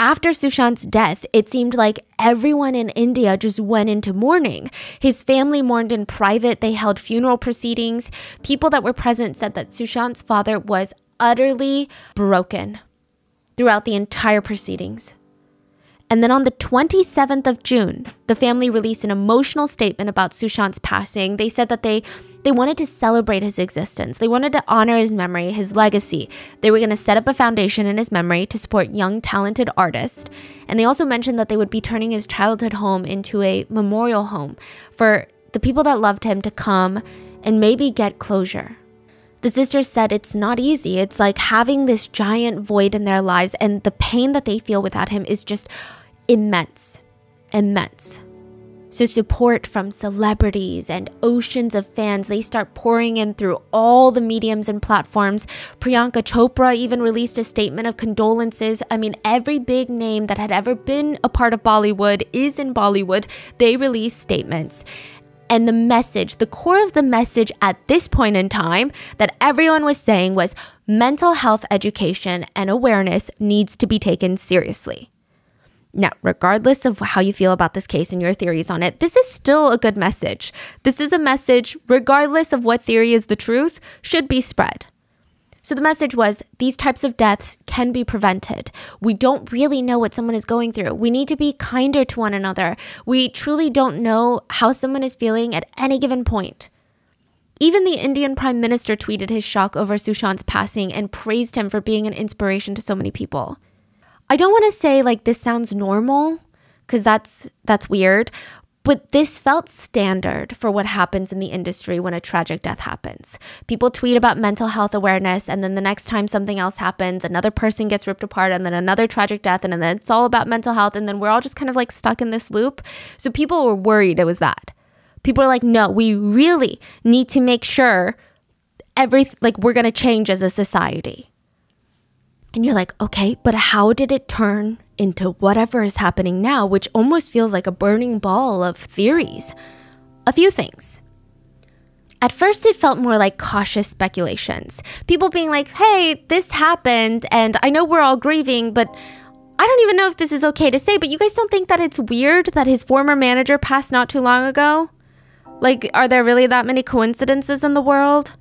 After Sushant's death, it seemed like everyone in India just went into mourning. His family mourned in private. They held funeral proceedings. People that were present said that Sushant's father was utterly broken throughout the entire proceedings. And then on the 27th of June, the family released an emotional statement about Sushant's passing. They said that they wanted to celebrate his existence. They wanted to honor his memory, his legacy. They were going to set up a foundation in his memory to support young, talented artists. And they also mentioned that they would be turning his childhood home into a memorial home for the people that loved him to come and maybe get closure. The sisters said it's not easy. It's like having this giant void in their lives and the pain that they feel without him is just immense, immense. So support from celebrities and oceans of fans, they start pouring in through all the mediums and platforms. Priyanka Chopra even released a statement of condolences. I mean, every big name that had ever been a part of Bollywood is in Bollywood. They released statements. And the message, the core of the message at this point in time that everyone was saying was mental health education and awareness needs to be taken seriously. Now, regardless of how you feel about this case and your theories on it, this is still a good message. This is a message, regardless of what theory is the truth, should be spread. So the message was, these types of deaths can be prevented. We don't really know what someone is going through. We need to be kinder to one another. We truly don't know how someone is feeling at any given point. Even the Indian Prime Minister tweeted his shock over Sushant's passing and praised him for being an inspiration to so many people. I don't want to say like this sounds normal because that's weird, but this felt standard for what happens in the industry when a tragic death happens. People tweet about mental health awareness, and then the next time something else happens, another person gets ripped apart, and then another tragic death, and then it's all about mental health, and then we're all just kind of like stuck in this loop. So people were worried it was that. People are like, no, we really need to make sure we're going to change as a society. And you're like, okay, but how did it turn into whatever is happening now, which almost feels like a burning ball of theories? A few things. At first, it felt more like cautious speculations. People being like, hey, this happened, and I know we're all grieving, but I don't even know if this is okay to say, but you guys don't think that it's weird that his former manager passed not too long ago? Like, are there really that many coincidences in the world?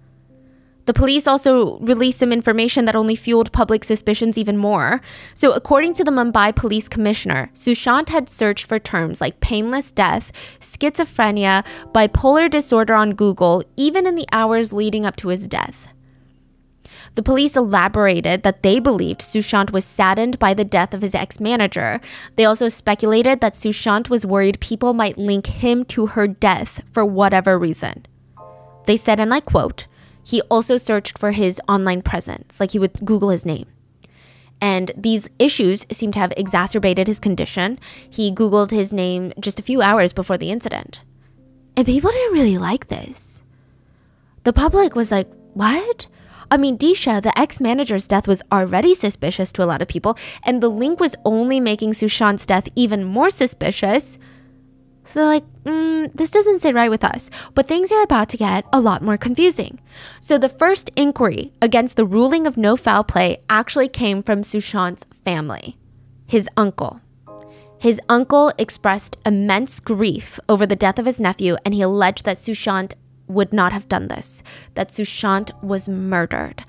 The police also released some information that only fueled public suspicions even more. So according to the Mumbai police commissioner, Sushant had searched for terms like painless death, schizophrenia, bipolar disorder on Google, even in the hours leading up to his death. The police elaborated that they believed Sushant was saddened by the death of his ex-manager. They also speculated that Sushant was worried people might link him to her death for whatever reason. They said, and I quote, he also searched for his online presence, like he would Google his name. And these issues seem to have exacerbated his condition. He Googled his name just a few hours before the incident. And people didn't really like this. The public was like, what? I mean, Disha, the ex-manager's death was already suspicious to a lot of people, and the link was only making Sushant's death even more suspicious. So they're like, this doesn't sit right with us, but things are about to get a lot more confusing. So the first inquiry against the ruling of no foul play actually came from Sushant's family, his uncle. His uncle expressed immense grief over the death of his nephew, and he alleged that Sushant would not have done this, that Sushant was murdered.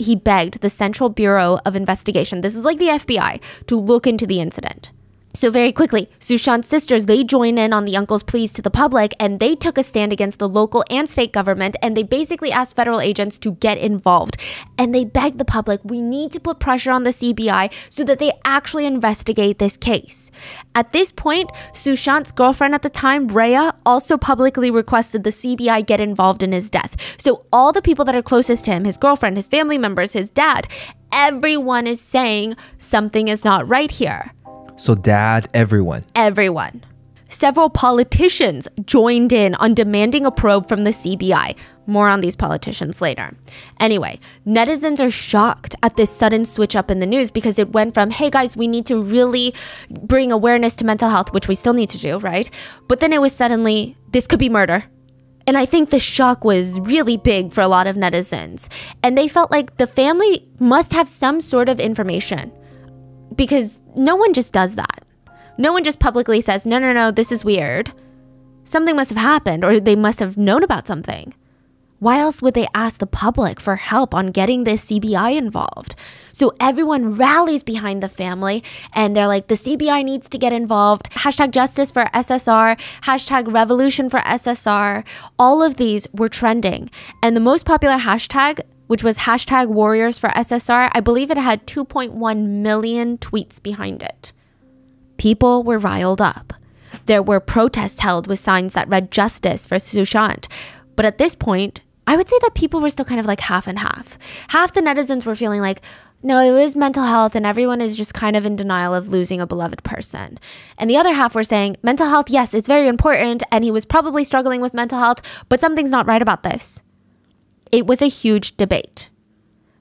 He begged the Central Bureau of Investigation, this is like the FBI, to look into the incident. So very quickly, Sushant's sisters, they join in on the uncle's pleas to the public, and they took a stand against the local and state government, and they basically asked federal agents to get involved. And they begged the public, we need to put pressure on the CBI so that they actually investigate this case. At this point, Sushant's girlfriend at the time, Rhea, also publicly requested the CBI get involved in his death. So all the people that are closest to him, his girlfriend, his family members, his dad, everyone is saying something is not right here. So dad, everyone. Everyone. Several politicians joined in on demanding a probe from the CBI. More on these politicians later. Anyway, netizens are shocked at this sudden switch up in the news because it went from, hey guys, we need to really bring awareness to mental health, which we still need to do, right? But then it was suddenly, this could be murder. And I think the shock was really big for a lot of netizens. And they felt like the family must have some sort of information because no one just does that. No one just publicly says, no, no, no, this is weird. Something must have happened, or they must have known about something. Why else would they ask the public for help on getting the CBI involved? So everyone rallies behind the family, and they're like, the CBI needs to get involved. Hashtag justice for SSR, hashtag revolution for SSR. All of these were trending. And the most popular hashtag, which was hashtag warriors for SSR, I believe it had 2.1 million tweets behind it. People were riled up. There were protests held with signs that read justice for Sushant. But at this point, I would say that people were still kind of like half and half. Half the netizens were feeling like, no, it was mental health and everyone is just kind of in denial of losing a beloved person. And the other half were saying, mental health, yes, it's very important and he was probably struggling with mental health, but something's not right about this. It was a huge debate.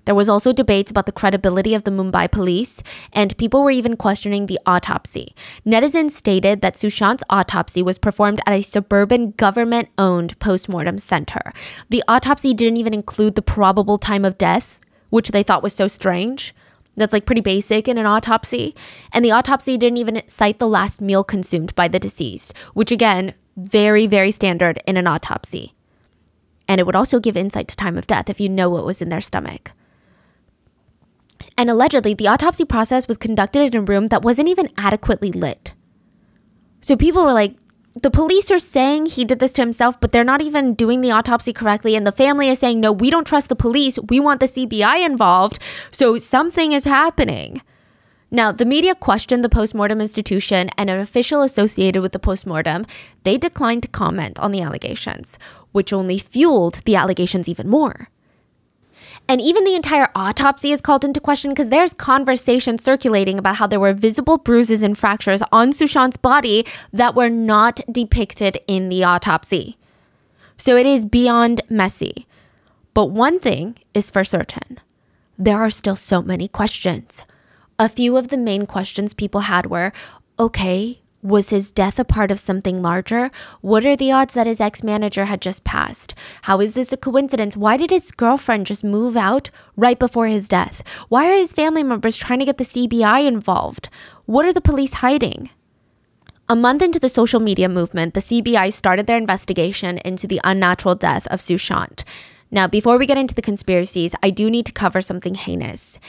There was also debates about the credibility of the Mumbai police, and people were even questioning the autopsy. Netizens stated that Sushant's autopsy was performed at a suburban government-owned postmortem center. The autopsy didn't even include the probable time of death, which they thought was so strange. That's like pretty basic in an autopsy. And the autopsy didn't even cite the last meal consumed by the deceased, which again, very, very standard in an autopsy. And it would also give insight to time of death if you know what was in their stomach. And allegedly, the autopsy process was conducted in a room that wasn't even adequately lit. So people were like, the police are saying he did this to himself, but they're not even doing the autopsy correctly. And the family is saying, no, we don't trust the police. We want the CBI involved. So something is happening. Now, the media questioned the postmortem institution and an official associated with the postmortem. They declined to comment on the allegations, which only fueled the allegations even more. And even the entire autopsy is called into question because there's conversation circulating about how there were visible bruises and fractures on Sushant's body that were not depicted in the autopsy. So it is beyond messy. But one thing is for certain. There are still so many questions. A few of the main questions people had were, okay, Was his death a part of something larger? What are the odds that his ex-manager had just passed? How is this a coincidence? Why did his girlfriend just move out right before his death? Why are his family members trying to get the CBI involved? What are the police hiding? A month into the social media movement, the CBI started their investigation into the unnatural death of Sushant. Now, before we get into the conspiracies, I do need to cover something heinous.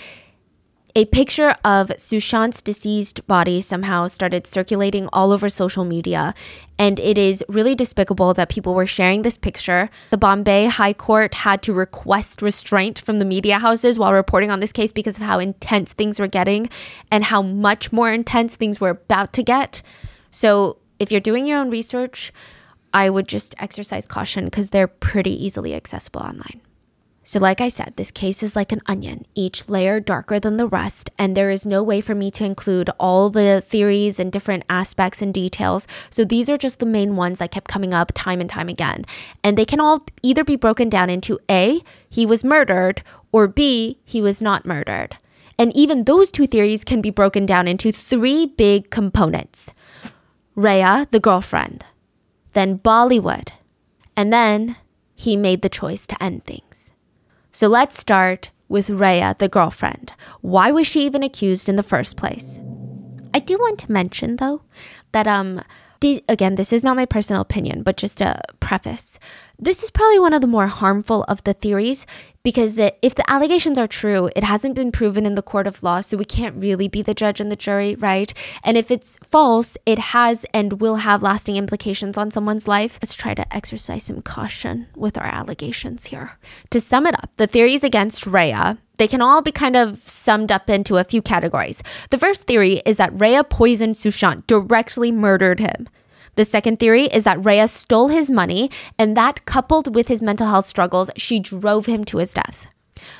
A picture of Sushant's deceased body somehow started circulating all over social media, and it is really despicable that people were sharing this picture. The Bombay High Court had to request restraint from the media houses while reporting on this case because of how intense things were getting and how much more intense things were about to get. So if you're doing your own research, I would just exercise caution because they're pretty easily accessible online. So like I said, this case is like an onion, each layer darker than the rest, and there is no way for me to include all the theories and different aspects and details. So these are just the main ones that kept coming up time and time again. And they can all either be broken down into A, he was murdered, or B, he was not murdered. And even those two theories can be broken down into three big components. Rhea, the girlfriend, then Bollywood, and then he made the choice to end things. So let's start with Rhea, the girlfriend. Why was she even accused in the first place? I do want to mention, though, that, again, this is not my personal opinion, but just a preface. This is probably one of the more harmful of the theories because if the allegations are true, it hasn't been proven in the court of law, so we can't really be the judge and the jury, right? And if it's false, it has and will have lasting implications on someone's life. Let's try to exercise some caution with our allegations here. To sum it up, the theories against Rhea, they can all be kind of summed up into a few categories. The first theory is that Rhea poisoned Sushant, directly murdered him. The second theory is that Rhea stole his money, and that, coupled with his mental health struggles, she drove him to his death.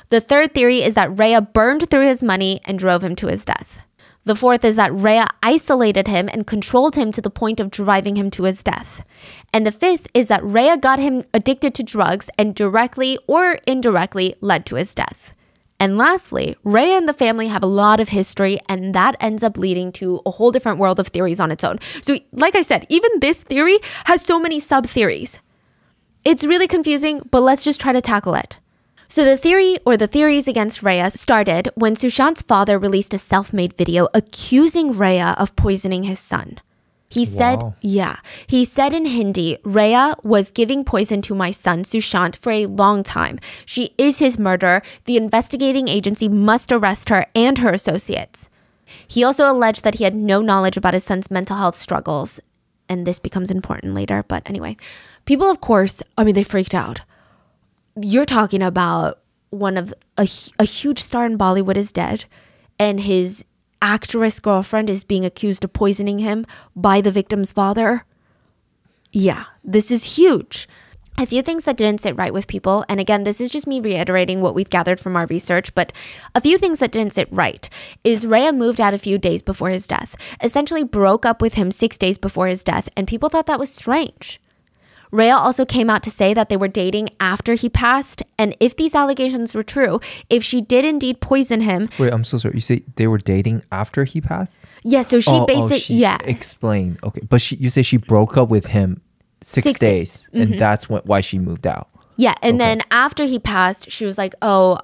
The third theory is that Rhea burned through his money and drove him to his death. The fourth is that Rhea isolated him and controlled him to the point of driving him to his death. And the fifth is that Rhea got him addicted to drugs and directly or indirectly led to his death. And lastly, Rhea and the family have a lot of history, and that ends up leading to a whole different world of theories on its own. So like I said, even this theory has so many sub-theories. It's really confusing, but let's just try to tackle it. So the theory or the theories against Rhea started when Sushant's father released a self-made video accusing Rhea of poisoning his son. He said in Hindi, Rhea was giving poison to my son, Sushant, for a long time. She is his murderer. The investigating agency must arrest her and her associates. He also alleged that he had no knowledge about his son's mental health struggles. And this becomes important later. But anyway, people, of course, they freaked out. You're talking about one of a huge star in Bollywood is dead, and his actress girlfriend is being accused of poisoning him by the victim's father. Yeah, this is huge. A few things that didn't sit right with people, and again, this is just me reiterating what we've gathered from our research, but a few things that didn't sit right is Rhea moved out a few days before his death, essentially broke up with him 6 days before his death, and people thought that was strange. Rhea also came out to say that they were dating after he passed, and if these allegations were true, if she did indeed poison him... Wait, I'm so sorry. You say they were dating after he passed? Yeah, so she explained. Okay, but you say she broke up with him six days. Mm-hmm. And that's why she moved out. Yeah, and then after he passed, she was like, oh,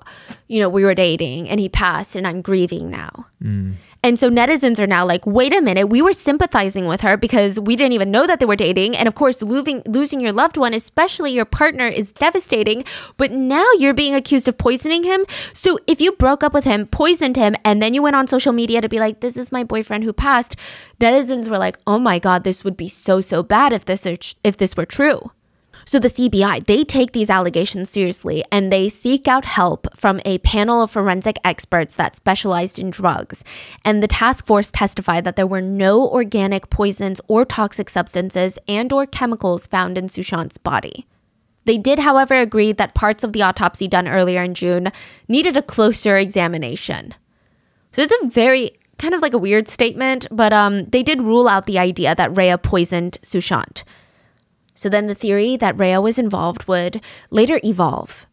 we were dating and he passed and I'm grieving now. Mm. And so netizens are now like, wait a minute, we were sympathizing with her because we didn't even know that they were dating. And of course, losing your loved one, especially your partner, is devastating. But now you're being accused of poisoning him. So if you broke up with him, poisoned him, and then you went on social media to be like, this is my boyfriend who passed, netizens were like, oh my God, this would be so bad if this were true. So the CBI, they take these allegations seriously and they seek out help from a panel of forensic experts that specialized in drugs. And the task force testified that there were no organic poisons or toxic substances and or chemicals found in Sushant's body. They did, however, agree that parts of the autopsy done earlier in June needed a closer examination. So it's a very kind of like a weird statement, but they did rule out the idea that Rhea poisoned Sushant. So then the theory that Rhea was involved would later evolve.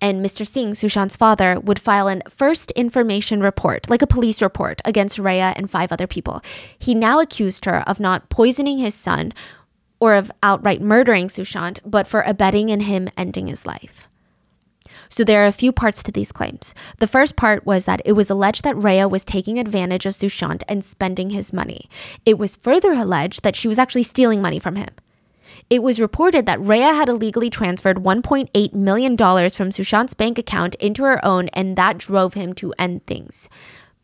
and Mr. Singh, Sushant's father, would file an first information report, like a police report, against Rhea and 5 other people. He now accused her of not poisoning his son or of outright murdering Sushant, but for abetting in him ending his life. So there are a few parts to these claims. The first part was that it was alleged that Rhea was taking advantage of Sushant and spending his money. It was further alleged that she was actually stealing money from him. It was reported that Rhea had illegally transferred $1.8 million from Sushant's bank account into her own, and that drove him to end things.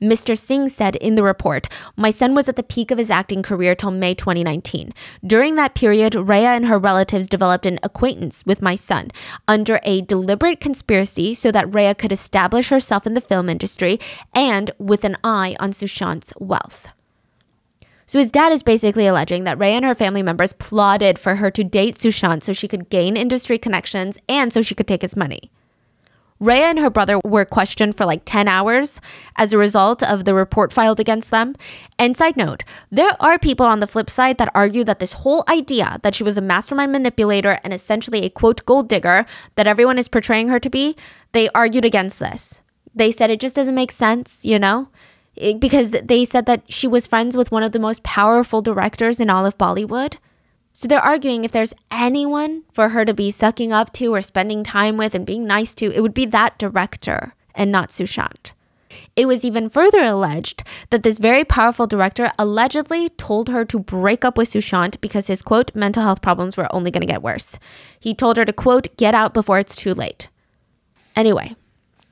Mr. Singh said in the report, "My son was at the peak of his acting career till May 2019. During that period, Rhea and her relatives developed an acquaintance with my son under a deliberate conspiracy so that Rhea could establish herself in the film industry and with an eye on Sushant's wealth." So his dad is basically alleging that Rhea and her family members plotted for her to date Sushant so she could gain industry connections and so she could take his money. Rhea and her brother were questioned for like 10 hours as a result of the report filed against them. And side note, there are people on the flip side that argue that this whole idea that she was a mastermind manipulator and essentially a quote gold digger that everyone is portraying her to be, they argued against this. They said it just doesn't make sense, you know, because they said that she was friends with one of the most powerful directors in all of Bollywood. So they're arguing if there's anyone for her to be sucking up to or spending time with and being nice to, it would be that director and not Sushant. It was even further alleged that this very powerful director allegedly told her to break up with Sushant because his, quote, mental health problems were only going to get worse. He told her to, quote, get out before it's too late. Anyway,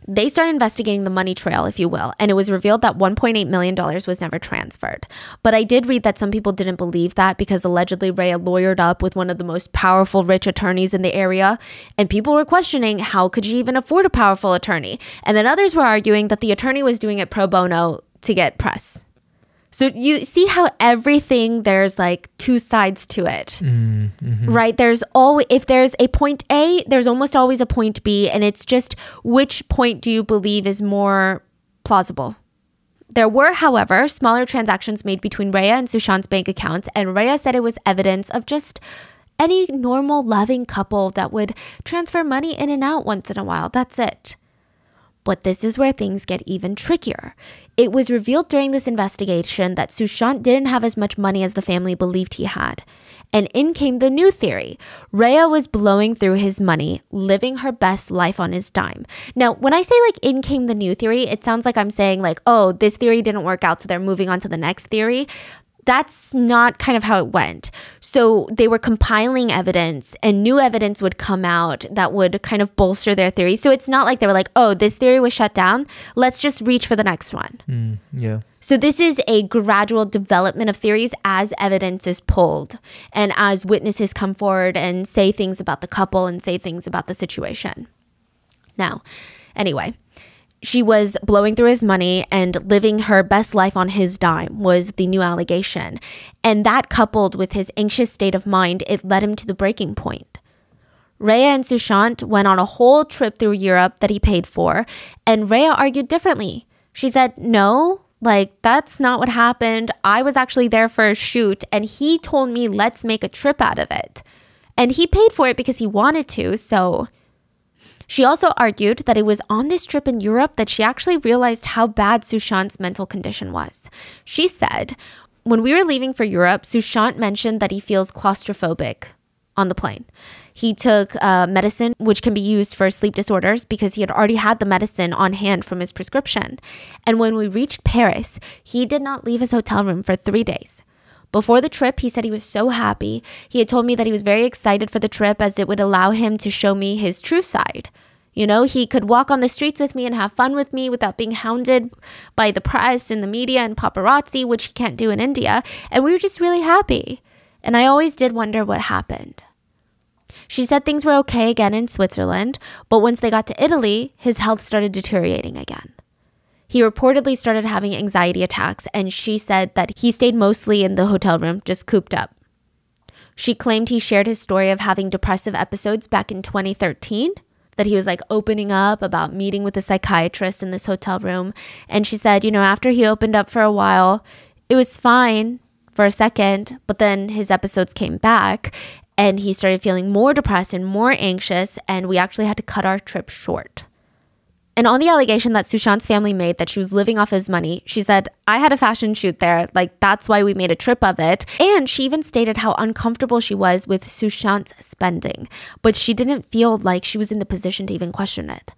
they started investigating the money trail, if you will, and it was revealed that $1.8 million was never transferred. But I did read that some people didn't believe that because allegedly Rhea lawyered up with one of the most powerful rich attorneys in the area, and people were questioning how could she even afford a powerful attorney? And then others were arguing that the attorney was doing it pro bono to get press. So you see how everything, there's like two sides to it, right? There's always, if there's a point A, there's almost always a point B, and it's just which point do you believe is more plausible? There were, however, smaller transactions made between Rhea and Sushant's bank accounts, and Rhea said it was evidence of just any normal loving couple that would transfer money in and out once in a while. That's it. But this is where things get even trickier. It was revealed during this investigation that Sushant didn't have as much money as the family believed he had. And in came the new theory. Rhea was blowing through his money, living her best life on his dime. Now, when I say like in came the new theory, it sounds like I'm saying like, oh, this theory didn't work out, so they're moving on to the next theory. That's not kind of how it went. So they were compiling evidence and new evidence would come out that would kind of bolster their theory. So it's not like they were like, oh, this theory was shut down. Let's just reach for the next one. Yeah. So this is a gradual development of theories as evidence is pulled and as witnesses come forward and say things about the couple and say things about the situation. Now, anyway, she was blowing through his money and living her best life on his dime was the new allegation. And that coupled with his anxious state of mind, it led him to the breaking point. Rhea and Sushant went on a whole trip through Europe that he paid for, and Rhea argued differently. She said, no, like that's not what happened. I was actually there for a shoot and he told me let's make a trip out of it. And he paid for it because he wanted to, so... She also argued that it was on this trip in Europe that she actually realized how bad Sushant's mental condition was. She said, when we were leaving for Europe, Sushant mentioned that he feels claustrophobic on the plane. He took medicine, which can be used for sleep disorders, because he had already had the medicine on hand from his prescription. And when we reached Paris, he did not leave his hotel room for 3 days. Before the trip, he said he was so happy. He had told me that he was very excited for the trip as it would allow him to show me his true side. You know, he could walk on the streets with me and have fun with me without being hounded by the press and the media and paparazzi, which he can't do in India. And we were just really happy. And I always did wonder what happened. She said things were okay again in Switzerland, but once they got to Italy, his health started deteriorating again. He reportedly started having anxiety attacks, and she said that he stayed mostly in the hotel room, just cooped up. She claimed he shared his story of having depressive episodes back in 2013, that he was like opening up about meeting with a psychiatrist in this hotel room. And she said, you know, after he opened up for a while, it was fine for a second, but then his episodes came back. and he started feeling more depressed and more anxious, and we actually had to cut our trip short. And on the allegation that Sushant's family made that she was living off his money, she said, I had a fashion shoot there. Like, that's why we made a trip of it. And she even stated how uncomfortable she was with Sushant's spending, but she didn't feel like she was in the position to even question it.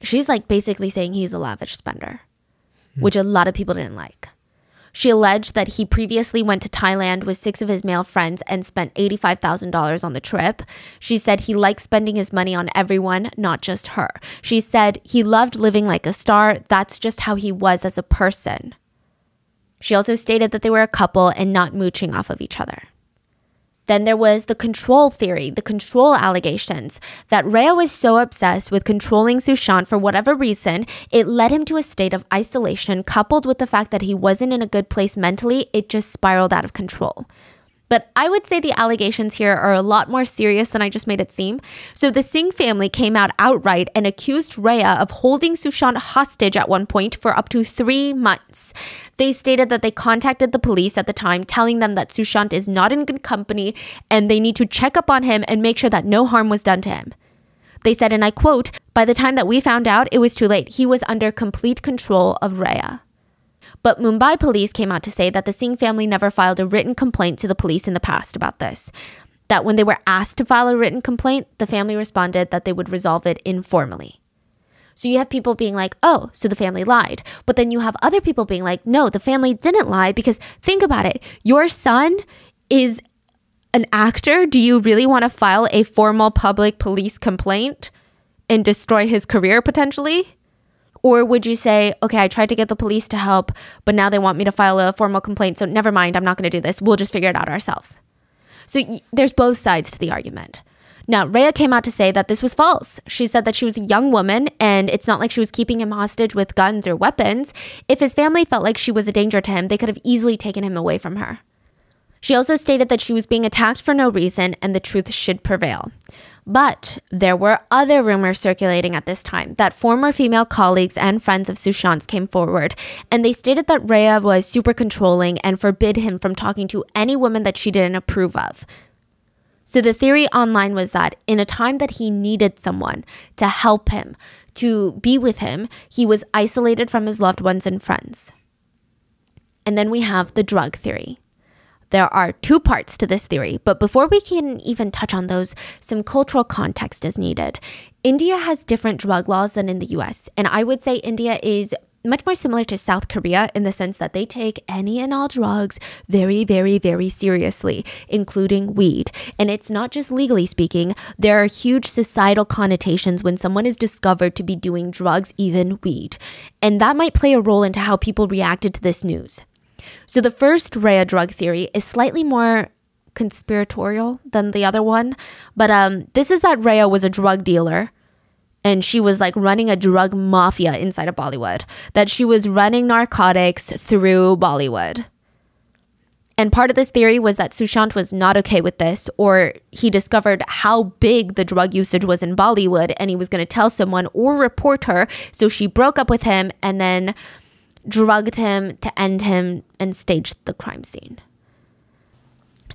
She's like basically saying he's a lavish spender, which a lot of people didn't like. She alleged that he previously went to Thailand with 6 of his male friends and spent $85,000 on the trip. She said he liked spending his money on everyone, not just her. She said he loved living like a star. That's just how he was as a person. She also stated that they were a couple and not mooching off of each other. Then there was the control theory, the control allegations, that Rhea was so obsessed with controlling Sushant for whatever reason, it led him to a state of isolation, coupled with the fact that he wasn't in a good place mentally, it just spiraled out of control. But I would say the allegations here are a lot more serious than I just made it seem. So the Singh family came out outright and accused Rhea of holding Sushant hostage at one point for up to 3 months. They stated that they contacted the police at the time, telling them that Sushant is not in good company and they need to check up on him and make sure that no harm was done to him. They said, and I quote, "By the time that we found out, it was too late. He was under complete control of Rhea." But Mumbai police came out to say that the Singh family never filed a written complaint to the police in the past about this. That when they were asked to file a written complaint, the family responded that they would resolve it informally. So you have people being like, oh, so the family lied. But then you have other people being like, no, the family didn't lie, because think about it. Your son is an actor. Do you really want to file a formal public police complaint and destroy his career potentially? Or would you say, okay, I tried to get the police to help, but now they want me to file a formal complaint, so never mind, I'm not going to do this. We'll just figure it out ourselves. So there's both sides to the argument. Now, Rhea came out to say that this was false. She said that she was a young woman, and it's not like she was keeping him hostage with guns or weapons. If his family felt like she was a danger to him, they could have easily taken him away from her. She also stated that she was being attacked for no reason, and the truth should prevail. But there were other rumors circulating at this time that former female colleagues and friends of Sushant's came forward, and they stated that Rhea was super controlling and forbid him from talking to any woman that she didn't approve of. So the theory online was that in a time that he needed someone to help him, to be with him, he was isolated from his loved ones and friends. And then we have the drug theory. There are 2 parts to this theory, but before we can even touch on those, some cultural context is needed. India has different drug laws than in the US, and I would say India is much more similar to South Korea in the sense that they take any and all drugs very, very, very seriously, including weed. And it's not just legally speaking, there are huge societal connotations when someone is discovered to be doing drugs, even weed. And that might play a role into how people reacted to this news. So the first Rhea drug theory is slightly more conspiratorial than the other one. But this is that Rhea was a drug dealer and she was like running a drug mafia inside of Bollywood. That she was running narcotics through Bollywood. And part of this theory was that Sushant was not okay with this, or he discovered how big the drug usage was in Bollywood and he was going to tell someone or report her. So she broke up with him and then drugged him to end him and staged the crime scene.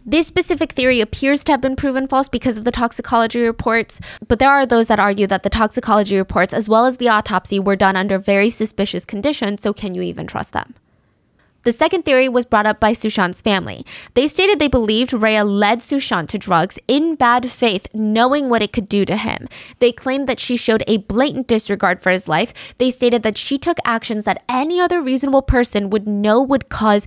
This specific theory appears to have been proven false because of the toxicology reports, but there are those that argue that the toxicology reports as well as the autopsy were done under very suspicious conditions, so can you even trust them? The second theory was brought up by Sushant's family. They stated they believed Rhea led Sushant to drugs in bad faith, knowing what it could do to him. They claimed that she showed a blatant disregard for his life. They stated that she took actions that any other reasonable person would know would cause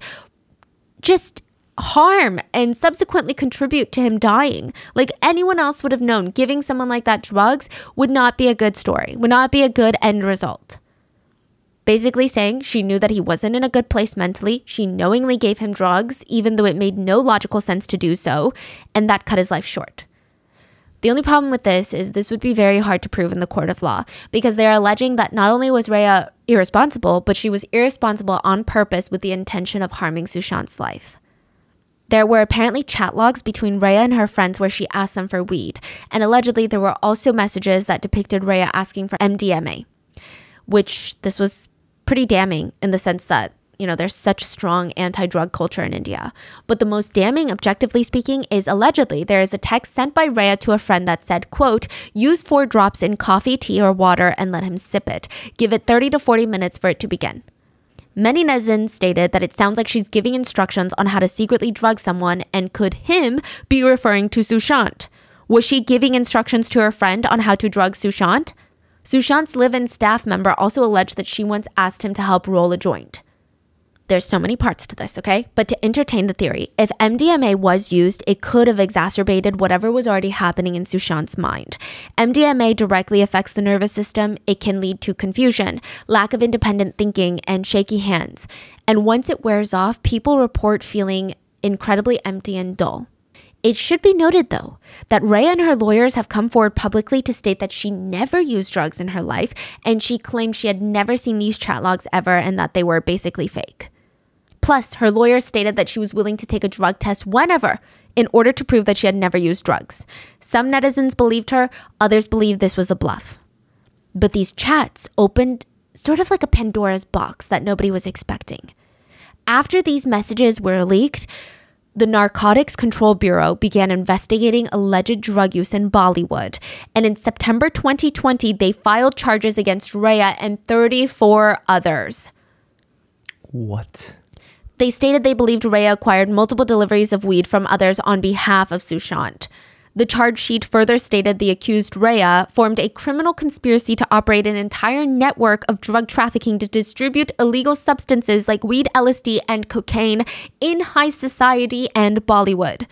just harm and subsequently contribute to him dying. Like anyone else would have known, giving someone like that drugs would not be a good story, would not be a good end result. Basically saying she knew that he wasn't in a good place mentally, she knowingly gave him drugs, even though it made no logical sense to do so, and that cut his life short. The only problem with this is this would be very hard to prove in the court of law, because they are alleging that not only was Rhea irresponsible, but she was irresponsible on purpose with the intention of harming Sushant's life. There were apparently chat logs between Rhea and her friends where she asked them for weed, and allegedly there were also messages that depicted Rhea asking for MDMA, which this was pretty damning in the sense that you know, there's such strong anti-drug culture in India. But the most damning, objectively speaking, is allegedly there is a text sent by Rhea to a friend that said, quote, use 4 drops in coffee, tea, or water and let him sip it. Give it 30 to 40 minutes for it to begin. Many netizens stated that it sounds like she's giving instructions on how to secretly drug someone, and could him be referring to Sushant? Was she giving instructions to her friend on how to drug Sushant? Sushant's live-in staff member also alleged that she once asked him to help roll a joint. There's so many parts to this, okay? But to entertain the theory, if MDMA was used, it could have exacerbated whatever was already happening in Sushant's mind. MDMA directly affects the nervous system. It can lead to confusion, lack of independent thinking, and shaky hands. And once it wears off, people report feeling incredibly empty and dull. It should be noted, though, that Rhea and her lawyers have come forward publicly to state that she never used drugs in her life, and she claimed she had never seen these chat logs ever and that they were basically fake. Plus, her lawyers stated that she was willing to take a drug test whenever in order to prove that she had never used drugs. Some netizens believed her, others believed this was a bluff. But these chats opened sort of like a Pandora's box that nobody was expecting. After these messages were leaked, the Narcotics Control Bureau began investigating alleged drug use in Bollywood, and in September 2020, they filed charges against Rhea and 34 others. What? They stated they believed Rhea acquired multiple deliveries of weed from others on behalf of Sushant. The charge sheet further stated the accused Rhea formed a criminal conspiracy to operate an entire network of drug trafficking to distribute illegal substances like weed, LSD, and cocaine in high society and Bollywood.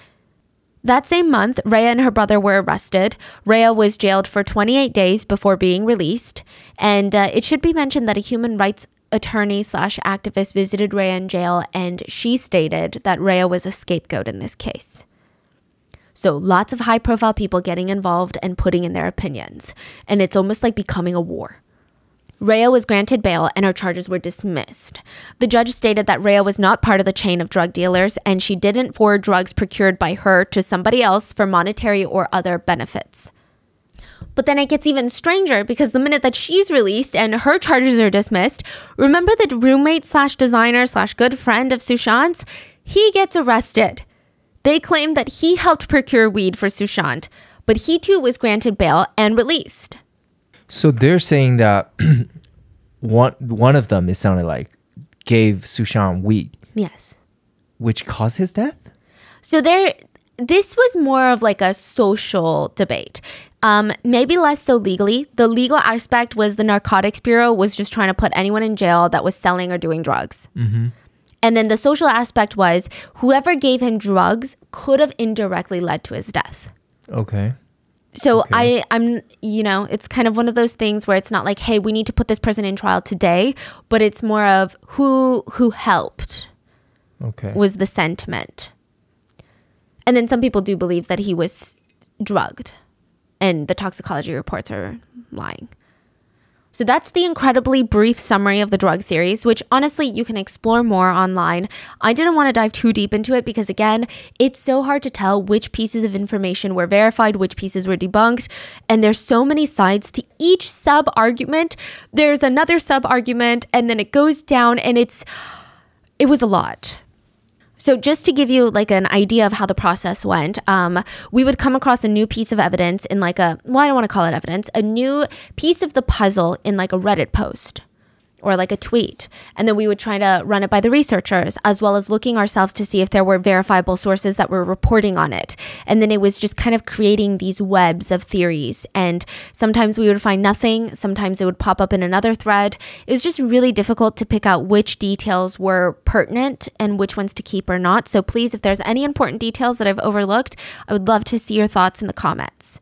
That same month, Rhea and her brother were arrested. Rhea was jailed for 28 days before being released. And it should be mentioned that a human rights attorney slash activist visited Rhea in jail, and she stated that Rhea was a scapegoat in this case. So lots of high-profile people getting involved and putting in their opinions. And it's almost like becoming a war. Rhea was granted bail and her charges were dismissed. The judge stated that Rhea was not part of the chain of drug dealers and she didn't forward drugs procured by her to somebody else for monetary or other benefits. But then it gets even stranger because the minute that she's released and her charges are dismissed, remember the roommate slash designer slash good friend of Sushant's? He gets arrested. They claim that he helped procure weed for Sushant, but he too was granted bail and released. So they're saying that one of them, it sounded like, gave Sushant weed. Yes. Which caused his death? So this was more of like a social debate. Maybe less so legally. The legal aspect was the Narcotics Bureau was just trying to put anyone in jail that was selling or doing drugs. Mm-hmm. And then the social aspect was whoever gave him drugs could have indirectly led to his death. Okay. So okay. I'm, you know, it's kind of one of those things where it's not like, hey, we need to put this person in trial today, but it's more of who helped. Okay. Was the sentiment. And then some people do believe that he was drugged and the toxicology reports are lying. So that's the incredibly brief summary of the drug theories, which honestly you can explore more online. I didn't want to dive too deep into it because again, it's so hard to tell which pieces of information were verified, which pieces were debunked, and there's so many sides to each sub-argument. There's another sub-argument, and then it goes down, and it was a lot. So just to give you like an idea of how the process went, we would come across a new piece of evidence in like a, well, I don't want to call it evidence, a new piece of the puzzle in like a Reddit post or like a tweet. And then we would try to run it by the researchers as well as looking ourselves to see if there were verifiable sources that were reporting on it. And then it was just kind of creating these webs of theories. And sometimes we would find nothing. Sometimes it would pop up in another thread. It was just really difficult to pick out which details were pertinent and which ones to keep or not. So please, if there's any important details that I've overlooked, I would love to see your thoughts in the comments.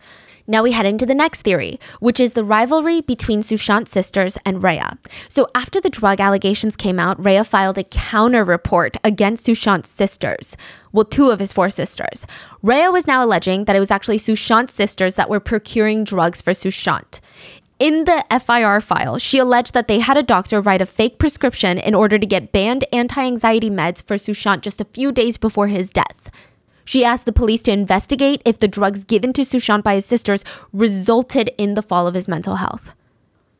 Now we head into the next theory, which is the rivalry between Sushant's sisters and Rhea. So after the drug allegations came out, Rhea filed a counter report against Sushant's sisters. Well, 2 of his 4 sisters. Rhea was now alleging that it was actually Sushant's sisters that were procuring drugs for Sushant. In the FIR file, she alleged that they had a doctor write a fake prescription in order to get banned anti-anxiety meds for Sushant just a few days before his death. She asked the police to investigate if the drugs given to Sushant by his sisters resulted in the fall of his mental health.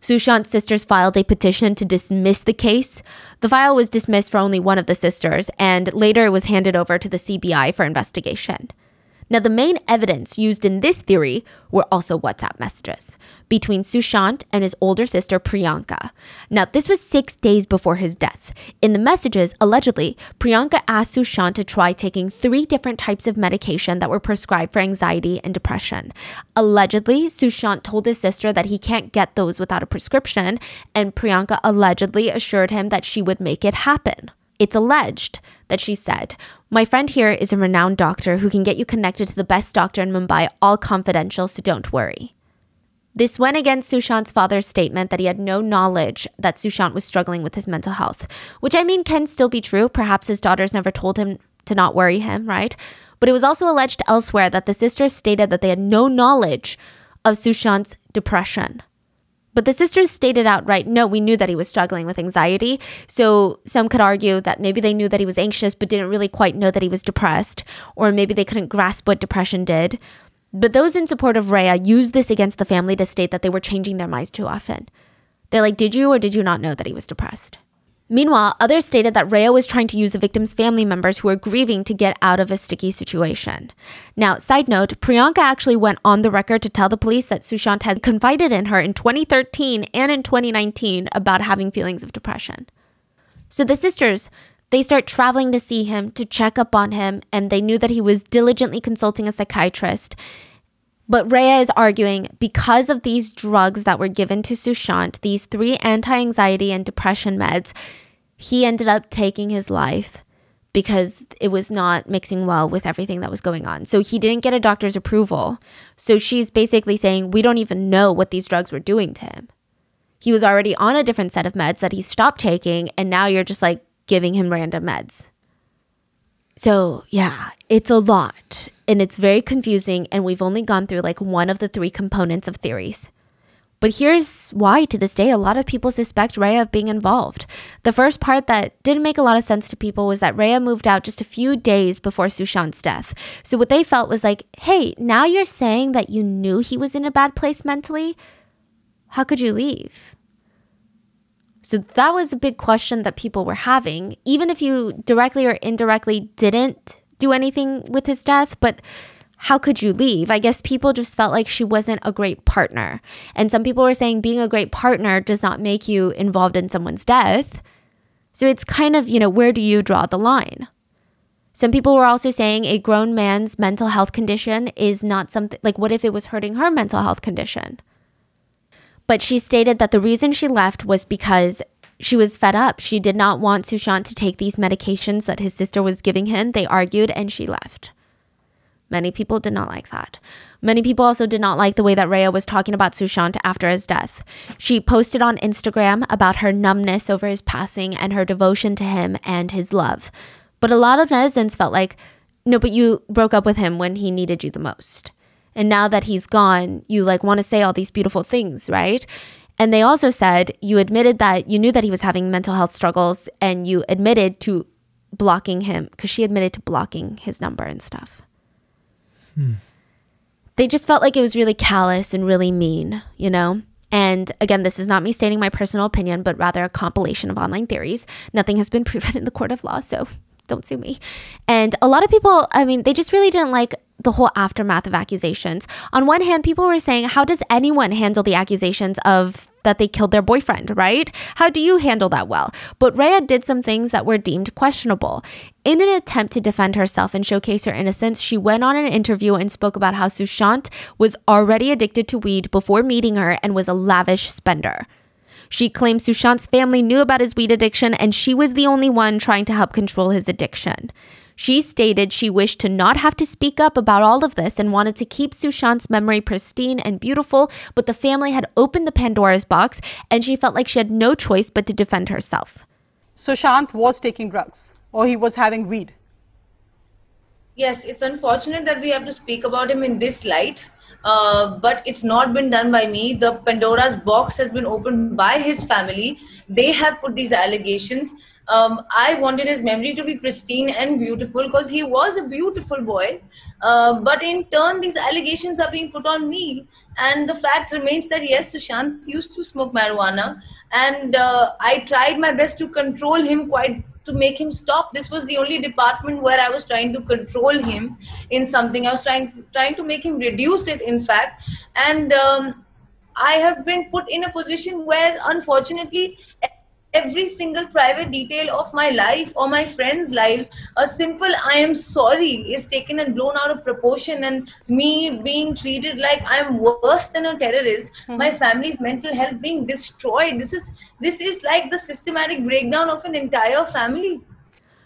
Sushant's sisters filed a petition to dismiss the case. The file was dismissed for only one of the sisters, and later it was handed over to the CBI for investigation. Now, the main evidence used in this theory were also WhatsApp messages between Sushant and his older sister, Priyanka. Now, this was 6 days before his death. In the messages, allegedly, Priyanka asked Sushant to try taking 3 different types of medication that were prescribed for anxiety and depression. Allegedly, Sushant told his sister that he can't get those without a prescription, and Priyanka allegedly assured him that she would make it happen. It's alleged that she said, "My friend here is a renowned doctor who can get you connected to the best doctor in Mumbai, all confidential, so don't worry." This went against Sushant's father's statement that he had no knowledge that Sushant was struggling with his mental health, which, I mean, can still be true. Perhaps his daughters never told him to not worry him, right? But it was also alleged elsewhere that the sisters stated that they had no knowledge of Sushant's depression. But the sisters stated outright, no, we knew that he was struggling with anxiety. So some could argue that maybe they knew that he was anxious but didn't really quite know that he was depressed, or maybe they couldn't grasp what depression did. But those in support of Rhea used this against the family to state that they were changing their minds too often. They're like, did you or did you not know that he was depressed? Meanwhile, others stated that Rhea was trying to use the victim's family members who were grieving to get out of a sticky situation. Now, side note, Priyanka actually went on the record to tell the police that Sushant had confided in her in 2013 and in 2019 about having feelings of depression. So the sisters, they start traveling to see him, to check up on him, and they knew that he was diligently consulting a psychiatrist. But Rhea is arguing because of these drugs that were given to Sushant, these 3 anti-anxiety and depression meds, he ended up taking his life because it was not mixing well with everything that was going on. So he didn't get a doctor's approval. So she's basically saying, we don't even know what these drugs were doing to him. He was already on a different set of meds that he stopped taking, and now you're just like giving him random meds. So yeah, it's a lot and it's very confusing, and we've only gone through like one of the 3 components of theories. But here's why to this day a lot of people suspect Rhea of being involved. The first part that didn't make a lot of sense to people was that Rhea moved out just a few days before Sushant's death. So what they felt was like, hey, now you're saying that you knew he was in a bad place mentally? How could you leave? So that was a big question that people were having, even if you directly or indirectly didn't do anything with his death. But how could you leave? I guess people just felt like she wasn't a great partner. And some people were saying being a great partner does not make you involved in someone's death. So it's kind of, you know, where do you draw the line? Some people were also saying a grown man's mental health condition is not something, like what if it was hurting her mental health condition? But she stated that the reason she left was because she was fed up. She did not want Sushant to take these medications that his sister was giving him, they argued, and she left. Many people did not like that. Many people also did not like the way that Rhea was talking about Sushant after his death. She posted on Instagram about her numbness over his passing and her devotion to him and his love. But a lot of netizens felt like, no, but you broke up with him when he needed you the most. And now that he's gone, you like want to say all these beautiful things, right? And they also said, you admitted that you knew that he was having mental health struggles and you admitted to blocking him, because she admitted to blocking his number and stuff. They just felt like it was really callous and really mean, you know? And again, this is not me stating my personal opinion, but rather a compilation of online theories. Nothing has been proven in the court of law, so don't sue me. And a lot of people, I mean, they just really didn't like the whole aftermath of accusations. On one hand, people were saying, how does anyone handle the accusations of that they killed their boyfriend, right? How do you handle that well? But Rhea did some things that were deemed questionable. In an attempt to defend herself and showcase her innocence, she went on an interview and spoke about how Sushant was already addicted to weed before meeting her and was a lavish spender. She claimed Sushant's family knew about his weed addiction and she was the only one trying to help control his addiction. She stated she wished to not have to speak up about all of this and wanted to keep Sushant's memory pristine and beautiful, but the family had opened the Pandora's box and she felt like she had no choice but to defend herself. Sushant was taking drugs or he was having weed. Yes, it's unfortunate that we have to speak about him in this light, but it's not been done by me. The Pandora's box has been opened by his family. They have put these allegations. I wanted his memory to be pristine and beautiful because he was a beautiful boy. But in turn, these allegations are being put on me. And the fact remains that yes, Sushant used to smoke marijuana. And I tried my best to control him to make him stop. This was the only department where I was trying to control him in something. I was trying to make him reduce it, in fact. And I have been put in a position where, unfortunately, every single private detail of my life or my friends' lives, a simple "I am sorry" is taken and blown out of proportion, and me being treated like I am worse than a terrorist, my family's mental health being destroyed. This is like the systematic breakdown of an entire family.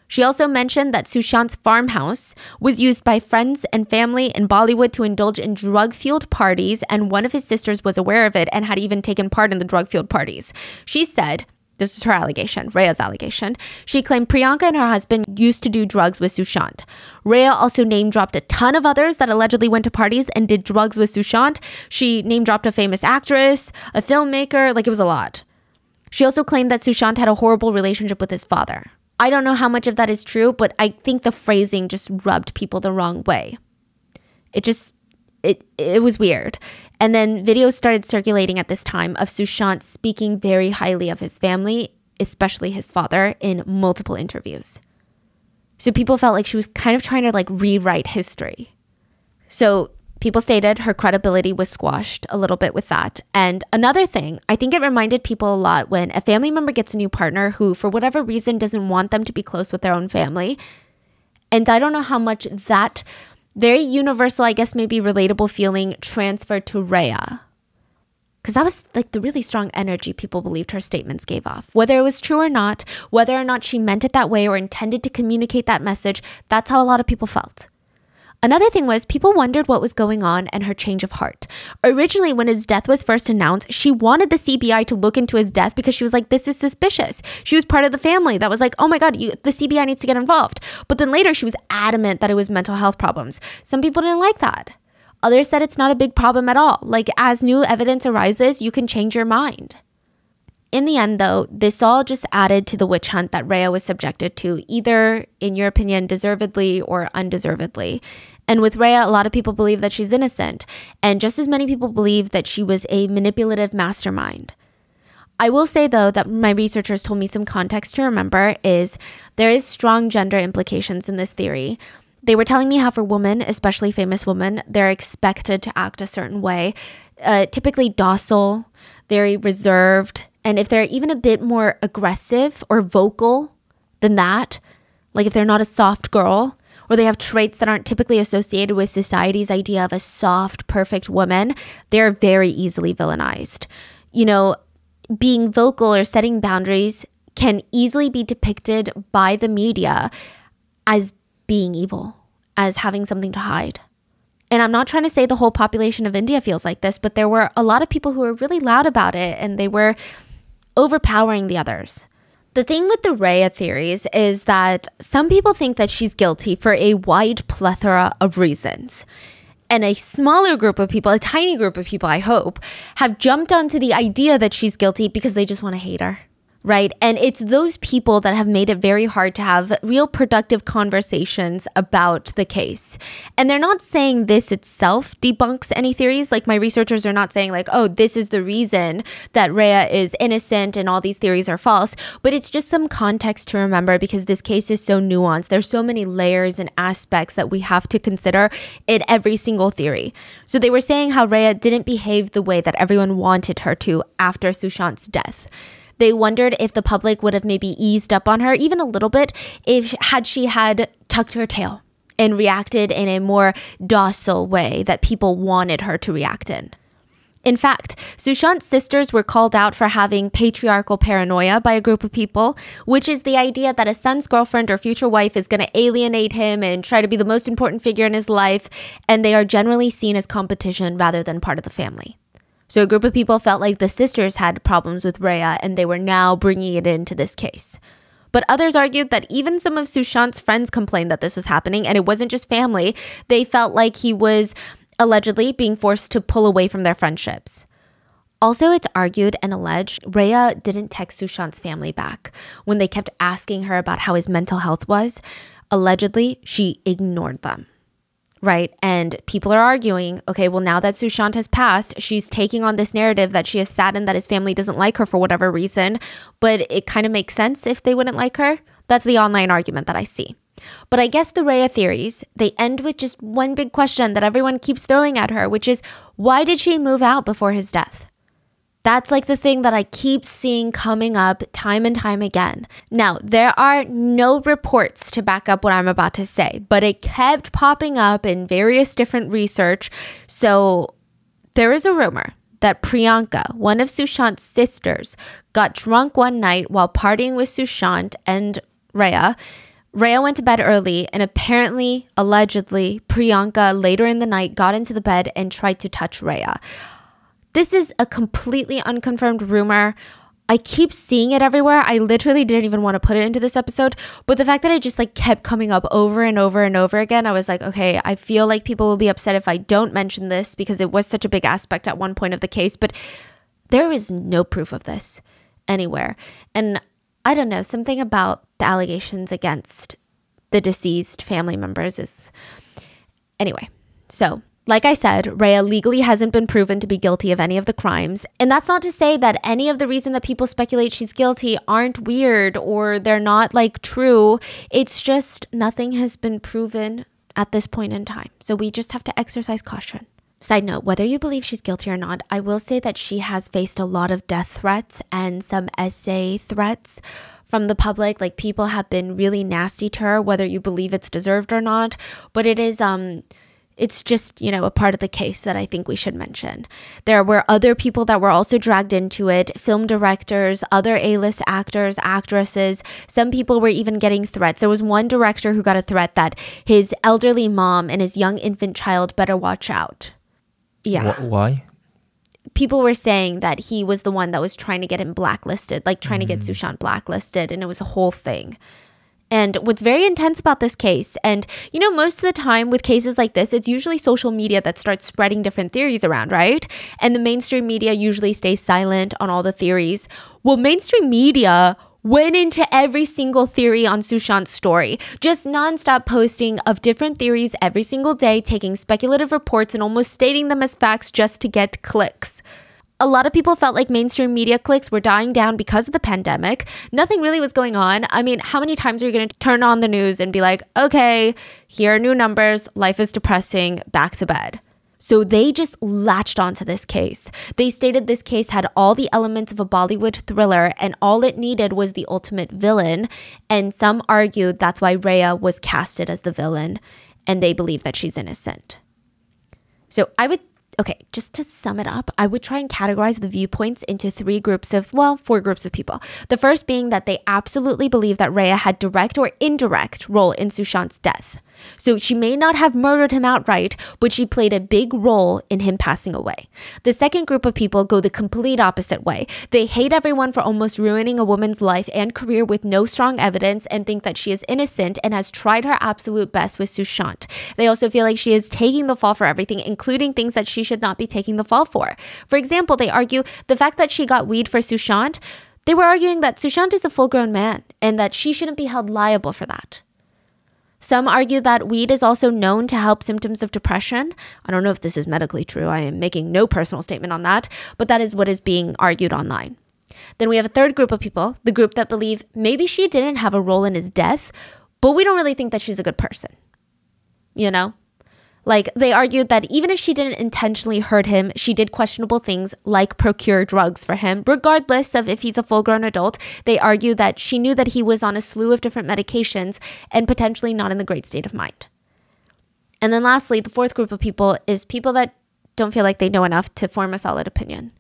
She also mentioned that Sushant's farmhouse was used by friends and family in Bollywood to indulge in drug-fueled parties, and one of his sisters was aware of it and had even taken part in the drug-fueled parties. She said, this is her allegation, Rhea's allegation, she claimed Priyanka and her husband used to do drugs with Sushant. Rhea also name-dropped a ton of others that allegedly went to parties and did drugs with Sushant. She name-dropped a famous actress, a filmmaker, like it was a lot. She also claimed that Sushant had a horrible relationship with his father. I don't know how much of that is true, but I think the phrasing just rubbed people the wrong way. It was weird. And then videos started circulating at this time of Sushant speaking very highly of his family, especially his father, in multiple interviews. So people felt like she was kind of trying to like rewrite history. So people stated her credibility was squashed a little bit with that. And another thing, I think it reminded people a lot when a family member gets a new partner who, for whatever reason, doesn't want them to be close with their own family. And I don't know how much that very universal, I guess, maybe relatable feeling transferred to Rhea. Because that was like the really strong energy people believed her statements gave off. Whether it was true or not, whether or not she meant it that way or intended to communicate that message, that's how a lot of people felt. Another thing was people wondered what was going on and her change of heart. Originally, when his death was first announced, she wanted the CBI to look into his death because she was like, this is suspicious. She was part of the family that was like, oh my God, the CBI needs to get involved. But then later she was adamant that it was mental health problems. Some people didn't like that. Others said it's not a big problem at all. Like, as new evidence arises, you can change your mind. In the end, though, this all just added to the witch hunt that Rhea was subjected to, either, in your opinion, deservedly or undeservedly. And with Rhea, a lot of people believe that she's innocent, and just as many people believe that she was a manipulative mastermind. I will say, though, that my researchers told me some context to remember is there is strong gender implications in this theory. They were telling me how for women, especially famous women, they're expected to act a certain way, typically docile, very reserved. And if they're even a bit more aggressive or vocal than that, like if they're not a soft girl or they have traits that aren't typically associated with society's idea of a soft, perfect woman, they're very easily villainized. You know, being vocal or setting boundaries can easily be depicted by the media as being evil, as having something to hide. And I'm not trying to say the whole population of India feels like this, but there were a lot of people who were really loud about it and they were overpowering the others. The thing with the Rhea theories is that some people think that she's guilty for a wide plethora of reasons. And a smaller group of people, a tiny group of people, I hope, have jumped onto the idea that she's guilty because they just want to hate her, right? And it's those people that have made it very hard to have real productive conversations about the case. And they're not saying this itself debunks any theories. Like, my researchers are not saying like, oh, this is the reason that Rhea is innocent and all these theories are false. But it's just some context to remember because this case is so nuanced. There's so many layers and aspects that we have to consider in every single theory. So they were saying how Rhea didn't behave the way that everyone wanted her to after Sushant's death. They wondered if the public would have maybe eased up on her even a little bit had she tucked her tail and reacted in a more docile way that people wanted her to react in. In fact, Sushant's sisters were called out for having patriarchal paranoia by a group of people, which is the idea that a son's girlfriend or future wife is going to alienate him and try to be the most important figure in his life, and they are generally seen as competition rather than part of the family. So a group of people felt like the sisters had problems with Rhea and they were now bringing it into this case. But others argued that even some of Sushant's friends complained that this was happening, and it wasn't just family. They felt like he was allegedly being forced to pull away from their friendships. Also, it's argued and alleged Rhea didn't text Sushant's family back when they kept asking her about how his mental health was. Allegedly, she ignored them, right? And people are arguing, okay, well, now that Sushant has passed, she's taking on this narrative that she is saddened that his family doesn't like her for whatever reason, but it kind of makes sense if they wouldn't like her. That's the online argument that I see. But I guess the Rhea theories, they end with just one big question that everyone keeps throwing at her, which is, why did she move out before his death? That's like the thing that I keep seeing coming up time and time again. Now, there are no reports to back up what I'm about to say, but it kept popping up in various different research. So there is a rumor that Priyanka, one of Sushant's sisters, got drunk one night while partying with Sushant and Rhea. Rhea went to bed early, and apparently, allegedly, Priyanka later in the night got into the bed and tried to touch Rhea. This is a completely unconfirmed rumor. I keep seeing it everywhere. I literally didn't even want to put it into this episode, but the fact that it just like kept coming up over and over and over again, I was like, okay, I feel like people will be upset if I don't mention this because it was such a big aspect at one point of the case, but there is no proof of this anywhere. And I don't know, something about the allegations against the deceased family members is... Anyway, so... Like I said, Rhea legally hasn't been proven to be guilty of any of the crimes. And that's not to say that any of the reason that people speculate she's guilty aren't weird or they're not like true. It's just nothing has been proven at this point in time. So we just have to exercise caution. Side note, whether you believe she's guilty or not, I will say that she has faced a lot of death threats and some essay threats from the public. Like, people have been really nasty to her, whether you believe it's deserved or not. But it is... It's just, you know, a part of the case that I think we should mention. There were other people that were also dragged into it, film directors, other A-list actors, actresses. Some people were even getting threats. There was one director who got a threat that his elderly mom and his young infant child better watch out. Yeah. Why? People were saying that he was the one that was trying to get him blacklisted, like trying to get Sushant blacklisted, and it was a whole thing. And what's very intense about this case, and you know, most of the time with cases like this, it's usually social media that starts spreading different theories around, right? And the mainstream media usually stays silent on all the theories. Well, mainstream media went into every single theory on Sushant's story, just nonstop posting of different theories every single day, taking speculative reports and almost stating them as facts just to get clicks. A lot of people felt like mainstream media clicks were dying down because of the pandemic. Nothing really was going on. I mean, how many times are you going to turn on the news and be like, okay, here are new numbers, life is depressing, back to bed. So they just latched onto this case. They stated this case had all the elements of a Bollywood thriller and all it needed was the ultimate villain. And some argued that's why Rhea was casted as the villain and they believe that she's innocent. So I would... Okay, just to sum it up, I would try and categorize the viewpoints into four groups of people. The first being that they absolutely believe that Rhea had direct or indirect role in Sushant's death. So she may not have murdered him outright, but she played a big role in him passing away. The second group of people go the complete opposite way. They hate everyone for almost ruining a woman's life and career with no strong evidence and think that she is innocent and has tried her absolute best with Sushant. They also feel like she is taking the fall for everything, including things that she should not be taking the fall for. For example, they argue the fact that she got weed for Sushant, they were arguing that Sushant is a full-grown man and that she shouldn't be held liable for that. Some argue that weed is also known to help symptoms of depression. I don't know if this is medically true. I am making no personal statement on that, but that is what is being argued online. Then we have a third group of people, the group that believe maybe she didn't have a role in his death, but we don't really think that she's a good person. You know? Like, they argued that even if she didn't intentionally hurt him, she did questionable things like procure drugs for him. Regardless of if he's a full-grown adult, they argue that she knew that he was on a slew of different medications and potentially not in the great state of mind. And then lastly, the fourth group of people is people that don't feel like they know enough to form a solid opinion.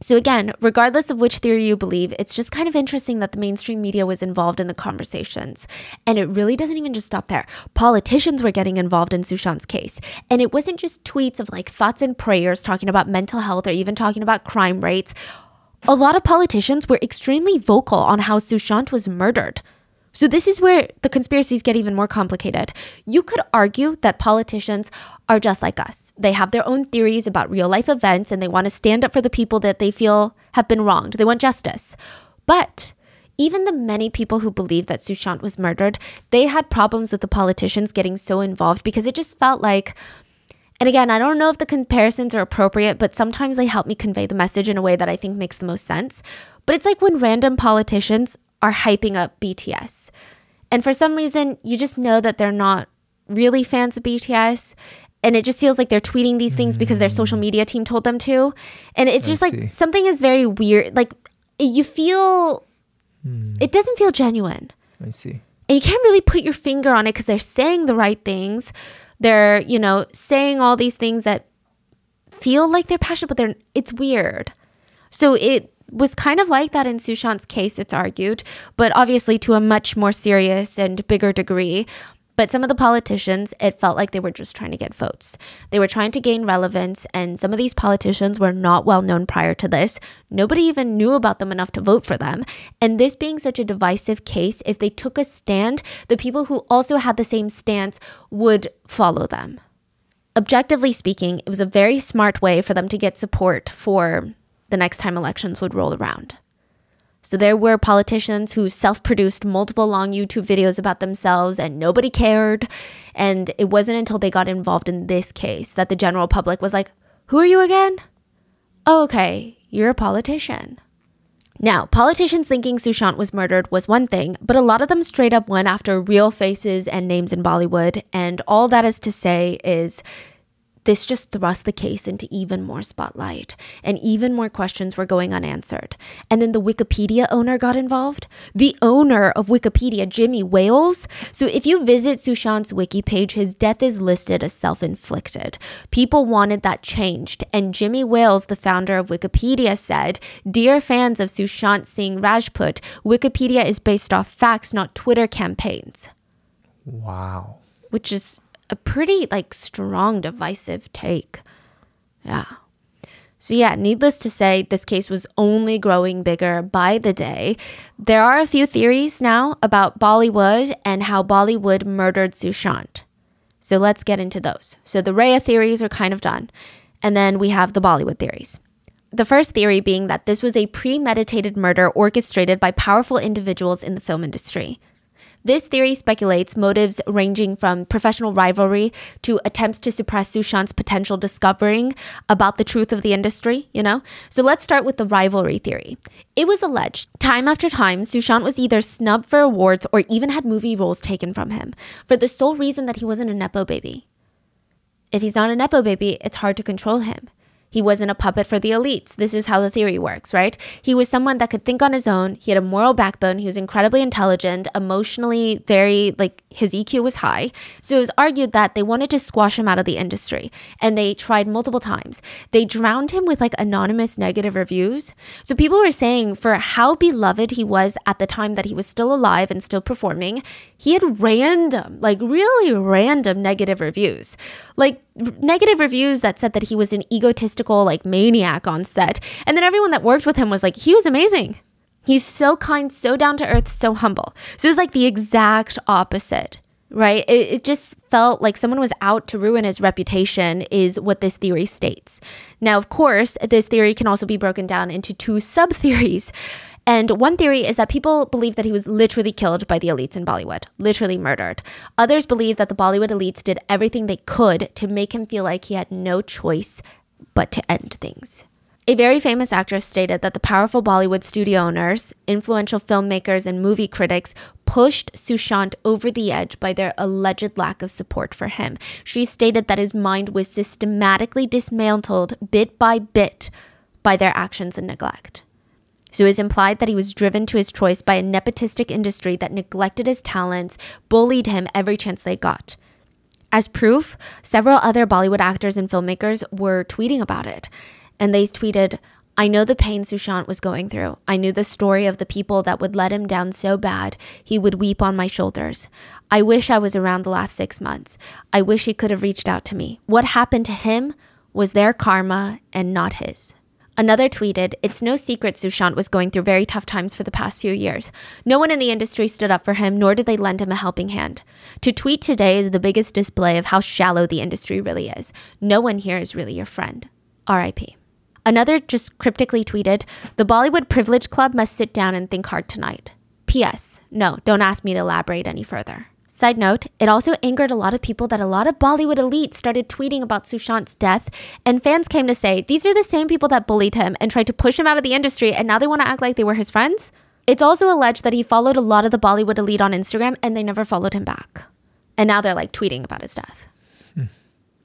So again, regardless of which theory you believe, it's just kind of interesting that the mainstream media was involved in the conversations. And it really doesn't even just stop there. Politicians were getting involved in Sushant's case. And it wasn't just tweets of like thoughts and prayers talking about mental health or even talking about crime rates. A lot of politicians were extremely vocal on how Sushant was murdered. So this is where the conspiracies get even more complicated. You could argue that politicians are just like us. They have their own theories about real life events and they want to stand up for the people that they feel have been wronged. They want justice. But even the many people who believe that Sushant was murdered, they had problems with the politicians getting so involved because it just felt like, and again, I don't know if the comparisons are appropriate, but sometimes they help me convey the message in a way that I think makes the most sense. But it's like when random politicians are hyping up BTS. And for some reason, you just know that they're not really fans of BTS. And it just feels like they're tweeting these things because their social media team told them to. And it's just like something is very weird. Like you feel, it doesn't feel genuine. I see. And you can't really put your finger on it because they're saying the right things. They're, you know, saying all these things that feel like they're passionate, but they're, it's weird. So it was kind of like that in Sushant's case, it's argued, but obviously to a much more serious and bigger degree. But some of the politicians, it felt like they were just trying to get votes. They were trying to gain relevance, and some of these politicians were not well known prior to this. Nobody even knew about them enough to vote for them. And this being such a divisive case, if they took a stand, the people who also had the same stance would follow them. Objectively speaking, it was a very smart way for them to get support for the next time elections would roll around. So there were politicians who self-produced multiple long YouTube videos about themselves and nobody cared. And it wasn't until they got involved in this case that the general public was like, who are you again? Oh, okay, you're a politician. Now, politicians thinking Sushant was murdered was one thing, but a lot of them straight up went after real faces and names in Bollywood. And all that is to say is, this just thrust the case into even more spotlight, and even more questions were going unanswered. And then the Wikipedia owner got involved. The owner of Wikipedia, Jimmy Wales. So if you visit Sushant's wiki page, his death is listed as self-inflicted. People wanted that changed. And Jimmy Wales, the founder of Wikipedia, said, "Dear fans of Sushant Singh Rajput, Wikipedia is based off facts, not Twitter campaigns." Wow. Which is a pretty like strong divisive take. Yeah. So yeah, needless to say, this case was only growing bigger by the day. There are a few theories now about Bollywood and how Bollywood murdered Sushant. So let's get into those. So the Rhea theories are kind of done. And then we have the Bollywood theories. The first theory being that this was a premeditated murder orchestrated by powerful individuals in the film industry. This theory speculates motives ranging from professional rivalry to attempts to suppress Sushant's potential discovering about the truth of the industry, you know? So let's start with the rivalry theory. It was alleged time after time Sushant was either snubbed for awards or even had movie roles taken from him for the sole reason that he wasn't a Nepo baby. If he's not a Nepo baby, it's hard to control him. He wasn't a puppet for the elites. This is how the theory works, right? He was someone that could think on his own. He had a moral backbone. He was incredibly intelligent, emotionally very, like, his EQ was high. So it was argued that they wanted to squash him out of the industry. And they tried multiple times. They drowned him with, like, anonymous negative reviews. So people were saying for how beloved he was at the time that he was still alive and still performing, he had random, like, really random negative reviews. Like, negative reviews that said that he was an egotistical, like, maniac on set. And then everyone that worked with him was like, he was amazing. He's so kind, so down to earth, so humble. So it was like the exact opposite, right? It just felt like someone was out to ruin his reputation is what this theory states. Now, of course, this theory can also be broken down into two sub-theories. And one theory is that people believe that he was literally killed by the elites in Bollywood, literally murdered. Others believe that the Bollywood elites did everything they could to make him feel like he had no choice but to end things. A very famous actress stated that the powerful Bollywood studio owners, influential filmmakers, and movie critics pushed Sushant over the edge by their alleged lack of support for him. She stated that his mind was systematically dismantled bit by bit by their actions and neglect. So it's implied that he was driven to his choice by a nepotistic industry that neglected his talents, bullied him every chance they got. As proof, several other Bollywood actors and filmmakers were tweeting about it. And they tweeted, "I know the pain Sushant was going through. I knew the story of the people that would let him down so bad. He would weep on my shoulders. I wish I was around the last 6 months. I wish he could have reached out to me. What happened to him was their karma and not his." Another tweeted, "It's no secret Sushant was going through very tough times for the past few years. No one in the industry stood up for him, nor did they lend him a helping hand. To tweet today is the biggest display of how shallow the industry really is. No one here is really your friend. R.I.P." Another just cryptically tweeted, "The Bollywood Privilege Club must sit down and think hard tonight. P.S. No, don't ask me to elaborate any further." Side note, it also angered a lot of people that a lot of Bollywood elites started tweeting about Sushant's death, and fans came to say, these are the same people that bullied him and tried to push him out of the industry, and now they want to act like they were his friends? It's also alleged that he followed a lot of the Bollywood elite on Instagram, and they never followed him back. And now they're like tweeting about his death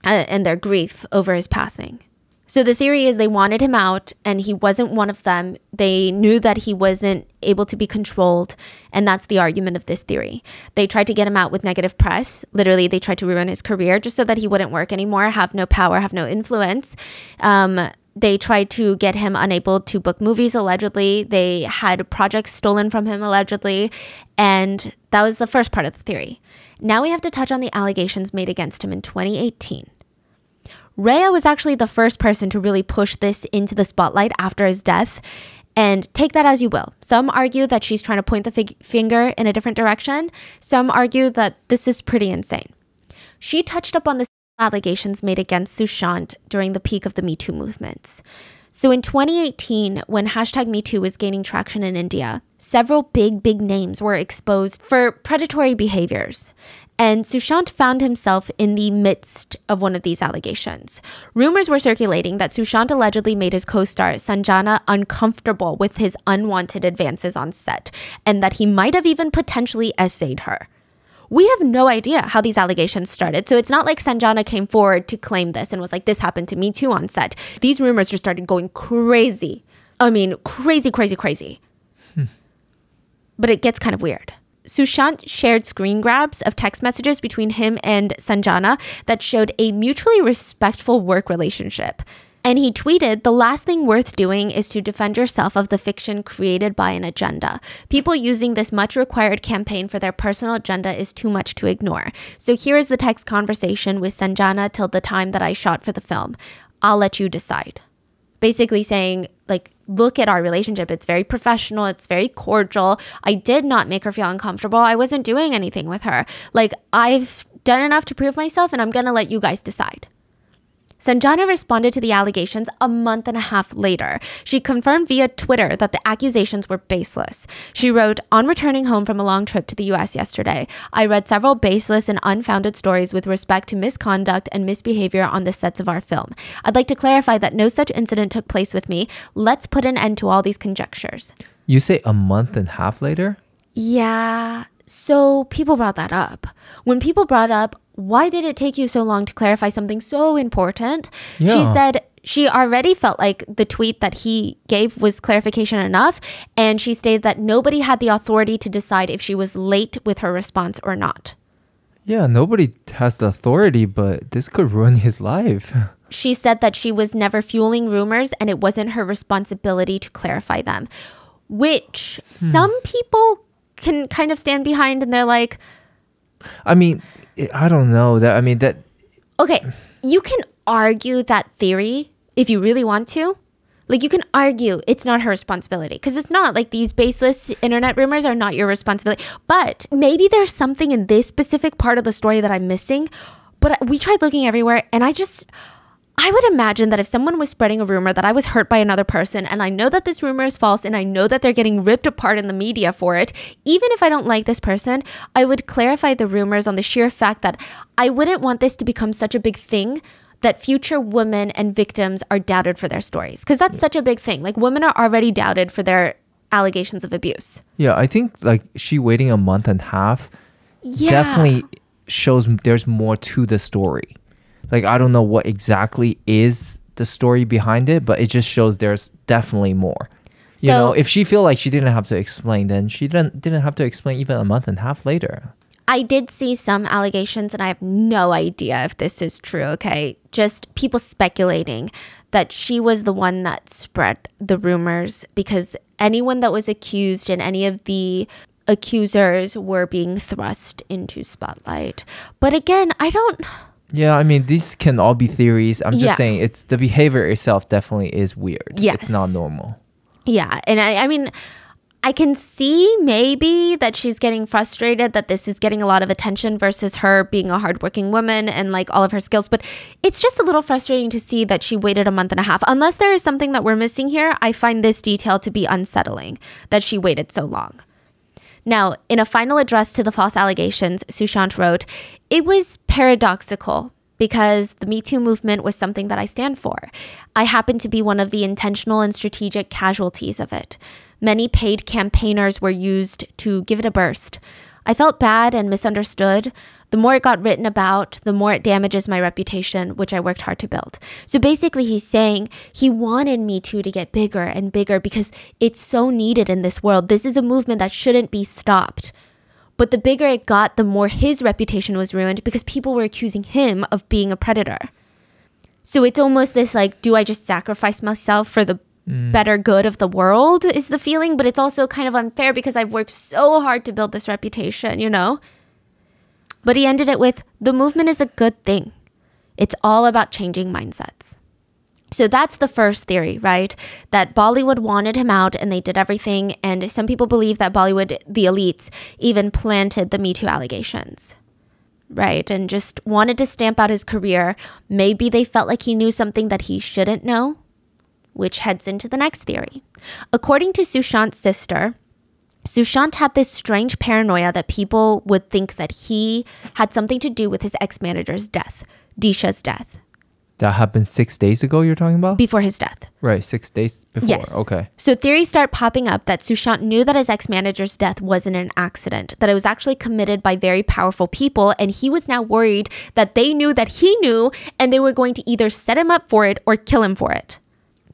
and their grief over his passing. So the theory is they wanted him out and he wasn't one of them. They knew that he wasn't able to be controlled, and that's the argument of this theory. They tried to get him out with negative press. Literally, they tried to ruin his career just so that he wouldn't work anymore, have no power, have no influence. They tried to get him unable to book movies, allegedly. They had projects stolen from him, allegedly. And that was the first part of the theory. Now we have to touch on the allegations made against him in 2018. Rhea was actually the first person to really push this into the spotlight after his death, and take that as you will. Some argue that she's trying to point the finger in a different direction. Some argue that this is pretty insane. She touched up on the allegations made against Sushant during the peak of the Me Too movements. So in 2018, when #MeToo was gaining traction in India, several big names were exposed for predatory behaviors. And Sushant found himself in the midst of one of these allegations. Rumors were circulating that Sushant allegedly made his co-star Sanjana uncomfortable with his unwanted advances on set, and that he might have even potentially essayed her. We have no idea how these allegations started, so it's not like Sanjana came forward to claim this and was like, this happened to me too on set. These rumors just started going crazy. I mean, crazy. But it gets kind of weird. Sushant shared screen grabs of text messages between him and Sanjana that showed a mutually respectful work relationship. And he tweeted, "The last thing worth doing is to defend yourself of the fiction created by an agenda. People using this much-required campaign for their personal agenda is too much to ignore. So here is the text conversation with Sanjana till the time that I shot for the film. I'll let you decide." Basically saying, like, look at our relationship. It's very professional. It's very cordial. I did not make her feel uncomfortable. I wasn't doing anything with her. Like, I've done enough to prove myself, and I'm going to let you guys decide. Sanjana responded to the allegations a month and a half later. She confirmed via Twitter that the accusations were baseless. She wrote, "On returning home from a long trip to the US yesterday, I read several baseless and unfounded stories with respect to misconduct and misbehavior on the sets of our film. I'd like to clarify that no such incident took place with me. Let's put an end to all these conjectures." You say a month and a half later? Yeah. So people brought that up. When people brought up, why did it take you so long to clarify something so important? Yeah. She said she already felt like the tweet that he gave was clarification enough. And she stated that nobody had the authority to decide if she was late with her response or not. Yeah, nobody has the authority, but this could ruin his life. She said that she was never fueling rumors and it wasn't her responsibility to clarify them, which some people can kind of stand behind, and they're like, I mean, I don't know that. I mean, that. Okay, you can argue that theory if you really want to. Like, you can argue it's not her responsibility, because it's not. Like, these baseless internet rumors are not your responsibility. But maybe there's something in this specific part of the story that I'm missing. But we tried looking everywhere, and I would imagine that if someone was spreading a rumor that I was hurt by another person, and I know that this rumor is false, and I know that they're getting ripped apart in the media for it, even if I don't like this person, I would clarify the rumors on the sheer fact that I wouldn't want this to become such a big thing that future women and victims are doubted for their stories. Because that's such a big thing. Like, women are already doubted for their allegations of abuse. Yeah, I think, like, she waiting a month and a half definitely shows there's more to the story. Like, I don't know what exactly is the story behind it, but it just shows there's definitely more. So, you know, if she feel like she didn't have to explain, then she didn't have to explain even a month and a half later. I did see some allegations, and I have no idea if this is true, okay? Just people speculating that she was the one that spread the rumors, because anyone that was accused and any of the accusers were being thrust into spotlight. But again, I don't... Yeah, I mean, these can all be theories. I'm just saying it's the behavior itself definitely is weird. Yes. It's not normal. Yeah, and I mean, I can see maybe that she's getting frustrated that this is getting a lot of attention versus her being a hardworking woman and like all of her skills. But it's just a little frustrating to see that she waited a month and a half. Unless there is something that we're missing here, I find this detail to be unsettling that she waited so long. Now, in a final address to the false allegations, Sushant wrote, "It was paradoxical because the Me Too movement was something that I stand for. I happen to be one of the intentional and strategic casualties of it. Many paid campaigners were used to give it a burst. I felt bad and misunderstood. The more it got written about, the more it damages my reputation, which I worked hard to build." So basically he's saying he wanted Me Too to get bigger and bigger because it's so needed in this world. This is a movement that shouldn't be stopped. But the bigger it got, the more his reputation was ruined because people were accusing him of being a predator. So it's almost this like, do I just sacrifice myself for the better good of the world is the feeling, but it's also kind of unfair because I've worked so hard to build this reputation, you know? But he ended it with, "The movement is a good thing. It's all about changing mindsets." So that's the first theory, right? That Bollywood wanted him out and they did everything. And some people believe that Bollywood, the elites, even planted the Me Too allegations. Right? And just wanted to stamp out his career. Maybe they felt like he knew something that he shouldn't know, which heads into the next theory. According to Sushant's sister, Sushant had this strange paranoia that people would think that he had something to do with his ex-manager's death, Disha's death. That happened 6 days ago, you're talking about? Before his death. Right, 6 days before. Yes. Okay. So theories start popping up that Sushant knew that his ex-manager's death wasn't an accident, that it was actually committed by very powerful people, and he was now worried that they knew that he knew, and they were going to either set him up for it or kill him for it.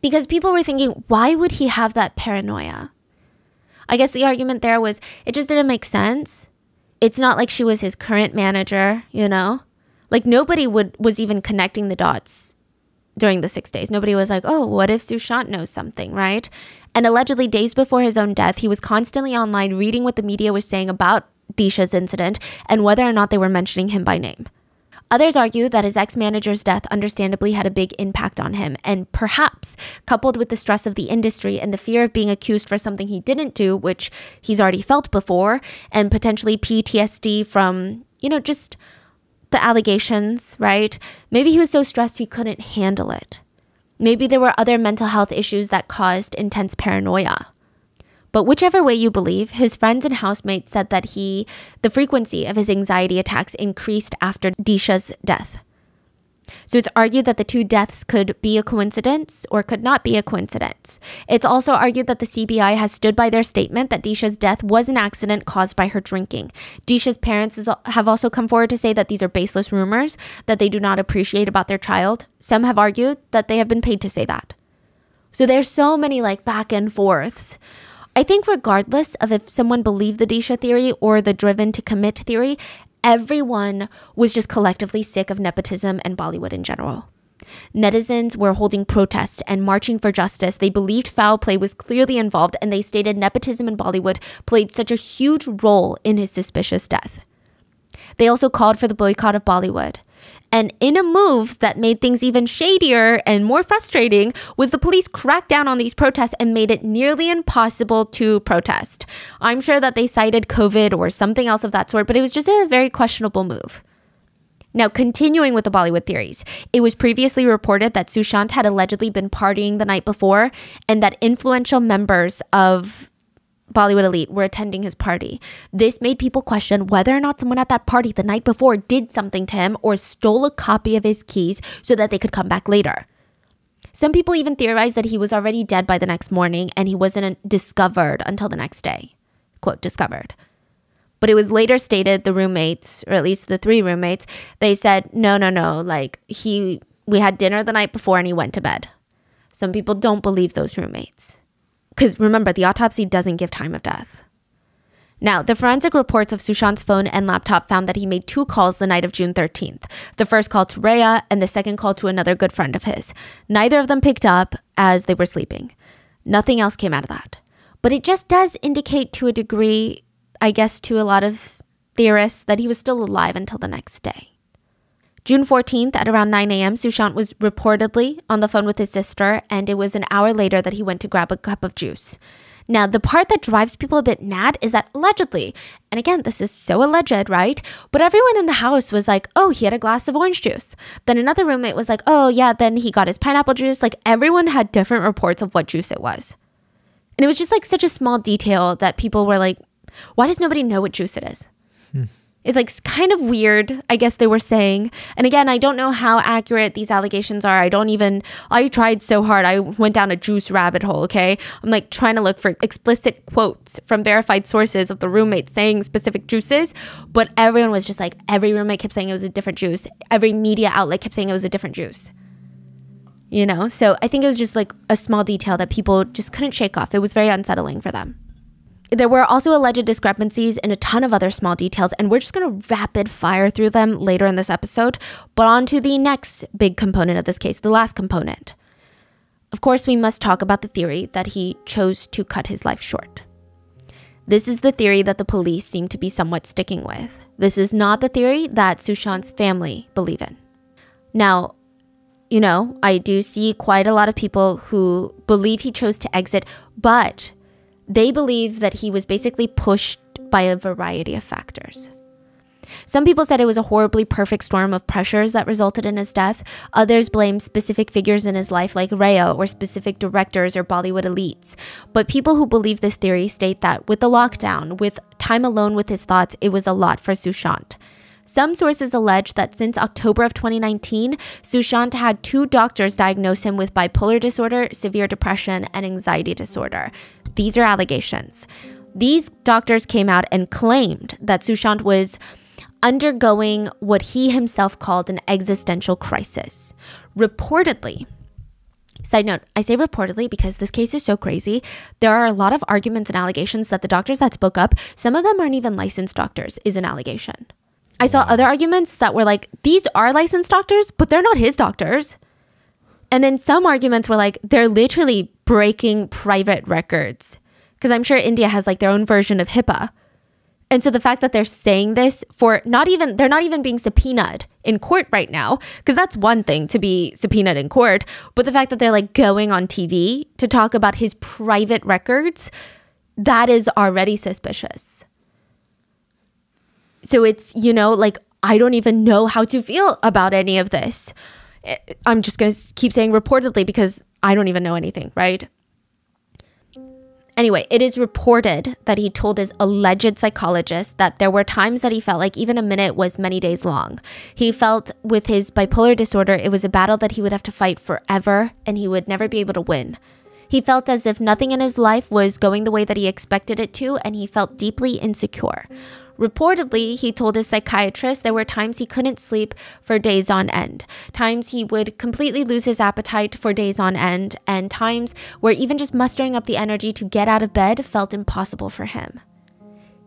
Because people were thinking, why would he have that paranoia? I guess the argument there was, it just didn't make sense. It's not like she was his current manager, you know? Like nobody was even connecting the dots during the 6 days. Nobody was like, oh, what if Sushant knows something, right? And allegedly days before his own death, he was constantly online reading what the media was saying about Disha's incident and whether or not they were mentioning him by name. Others argue that his ex-manager's death understandably had a big impact on him, and perhaps coupled with the stress of the industry and the fear of being accused for something he didn't do, which he's already felt before, and potentially PTSD from, you know, just the allegations, right? Maybe he was so stressed he couldn't handle it. Maybe there were other mental health issues that caused intense paranoia. But whichever way you believe, his friends and housemates said that the frequency of his anxiety attacks increased after Disha's death. So it's argued that the two deaths could be a coincidence or could not be a coincidence. It's also argued that the CBI has stood by their statement that Disha's death was an accident caused by her drinking. Disha's parents have also come forward to say that these are baseless rumors that they do not appreciate about their child. Some have argued that they have been paid to say that. So there's so many like back and forths. I think regardless of if someone believed the Disha theory or the driven to commit theory, everyone was just collectively sick of nepotism and Bollywood in general. Netizens were holding protests and marching for justice. They believed foul play was clearly involved, and they stated nepotism in Bollywood played such a huge role in his suspicious death. They also called for the boycott of Bollywood. And in a move that made things even shadier and more frustrating was the police cracked down on these protests and made it nearly impossible to protest. I'm sure that they cited COVID or something else of that sort, but it was just a very questionable move. Now, continuing with the Bollywood theories, it was previously reported that Sushant had allegedly been partying the night before and that influential members of Bollywood elite were attending his party. This made people question whether or not someone at that party the night before did something to him or stole a copy of his keys so that they could come back later. Some people even theorized that he was already dead by the next morning and he wasn't discovered until the next day. Quote, discovered. But it was later stated the roommates, or at least the three roommates, they said, no, like we had dinner the night before and he went to bed. Some people don't believe those roommates. Because remember, the autopsy doesn't give time of death. Now, the forensic reports of Sushant's phone and laptop found that he made two calls the night of June 13th. The first call to Rhea and the second call to another good friend of his. Neither of them picked up as they were sleeping. Nothing else came out of that. But it just does indicate to a degree, I guess to a lot of theorists, that he was still alive until the next day. June 14th at around 9 a.m., Sushant was reportedly on the phone with his sister, and it was an hour later that he went to grab a cup of juice. Now, the part that drives people a bit mad is that allegedly, and again, this is so alleged, right? But everyone in the house was like, oh, he had a glass of orange juice. Then another roommate was like, oh, yeah, then he got his pineapple juice. Like, everyone had different reports of what juice it was. And it was just like such a small detail that people were like, why does nobody know what juice it is? It's like kind of weird, I guess they were saying. And again, I don't know how accurate these allegations are. I tried so hard. I went down a juice rabbit hole, okay? I'm like trying to look for explicit quotes from verified sources of the roommates saying specific juices. But everyone was just like, every roommate kept saying it was a different juice. Every media outlet kept saying it was a different juice. You know? So I think it was just like a small detail that people just couldn't shake off. It was very unsettling for them. There were also alleged discrepancies and a ton of other small details, and we're just going to rapid fire through them later in this episode. But on to the next big component of this case, the last component. Of course, we must talk about the theory that he chose to cut his life short. This is the theory that the police seem to be somewhat sticking with. This is not the theory that Sushant's family believe in. Now, you know, I do see quite a lot of people who believe he chose to exit, but they believe that he was basically pushed by a variety of factors. Some people said it was a horribly perfect storm of pressures that resulted in his death. Others blamed specific figures in his life like Rhea or specific directors or Bollywood elites. But people who believe this theory state that with the lockdown, with time alone with his thoughts, it was a lot for Sushant. Some sources allege that since October of 2019, Sushant had two doctors diagnose him with bipolar disorder, severe depression, and anxiety disorder. These are allegations. These doctors came out and claimed that Sushant was undergoing what he himself called an existential crisis. Reportedly, side note, I say reportedly because this case is so crazy. There are a lot of arguments and allegations that the doctors that spoke up, some of them aren't even licensed doctors, is an allegation. I saw other arguments that were like, these are licensed doctors, but they're not his doctors. And then some arguments were like, they're literally breaking private records. Because I'm sure India has like their own version of HIPAA. And so the fact that they're saying this for they're not even being subpoenaed in court right now, because that's one thing to be subpoenaed in court. But the fact that they're like going on TV to talk about his private records, that is already suspicious. So it's, you know, like, I don't even know how to feel about any of this. I'm just going to keep saying reportedly because I don't even know anything, right? Anyway, it is reported that he told his alleged psychologist that there were times that he felt like even a minute was many days long. He felt with his bipolar disorder, it was a battle that he would have to fight forever and he would never be able to win. He felt as if nothing in his life was going the way that he expected it to, and he felt deeply insecure. Reportedly, he told his psychiatrist there were times he couldn't sleep for days on end, times he would completely lose his appetite for days on end, and times where even just mustering up the energy to get out of bed felt impossible for him.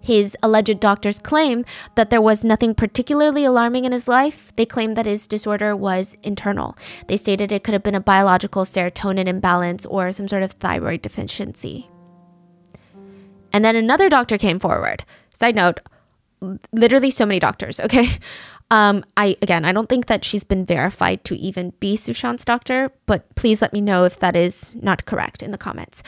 His alleged doctors claim that there was nothing particularly alarming in his life. They claim that his disorder was internal. They stated it could have been a biological serotonin imbalance or some sort of thyroid deficiency. And then another doctor came forward. Side note, literally so many doctors, okay? I don't think that she's been verified to even be Sushant's doctor, but please let me know if that is not correct in the comments.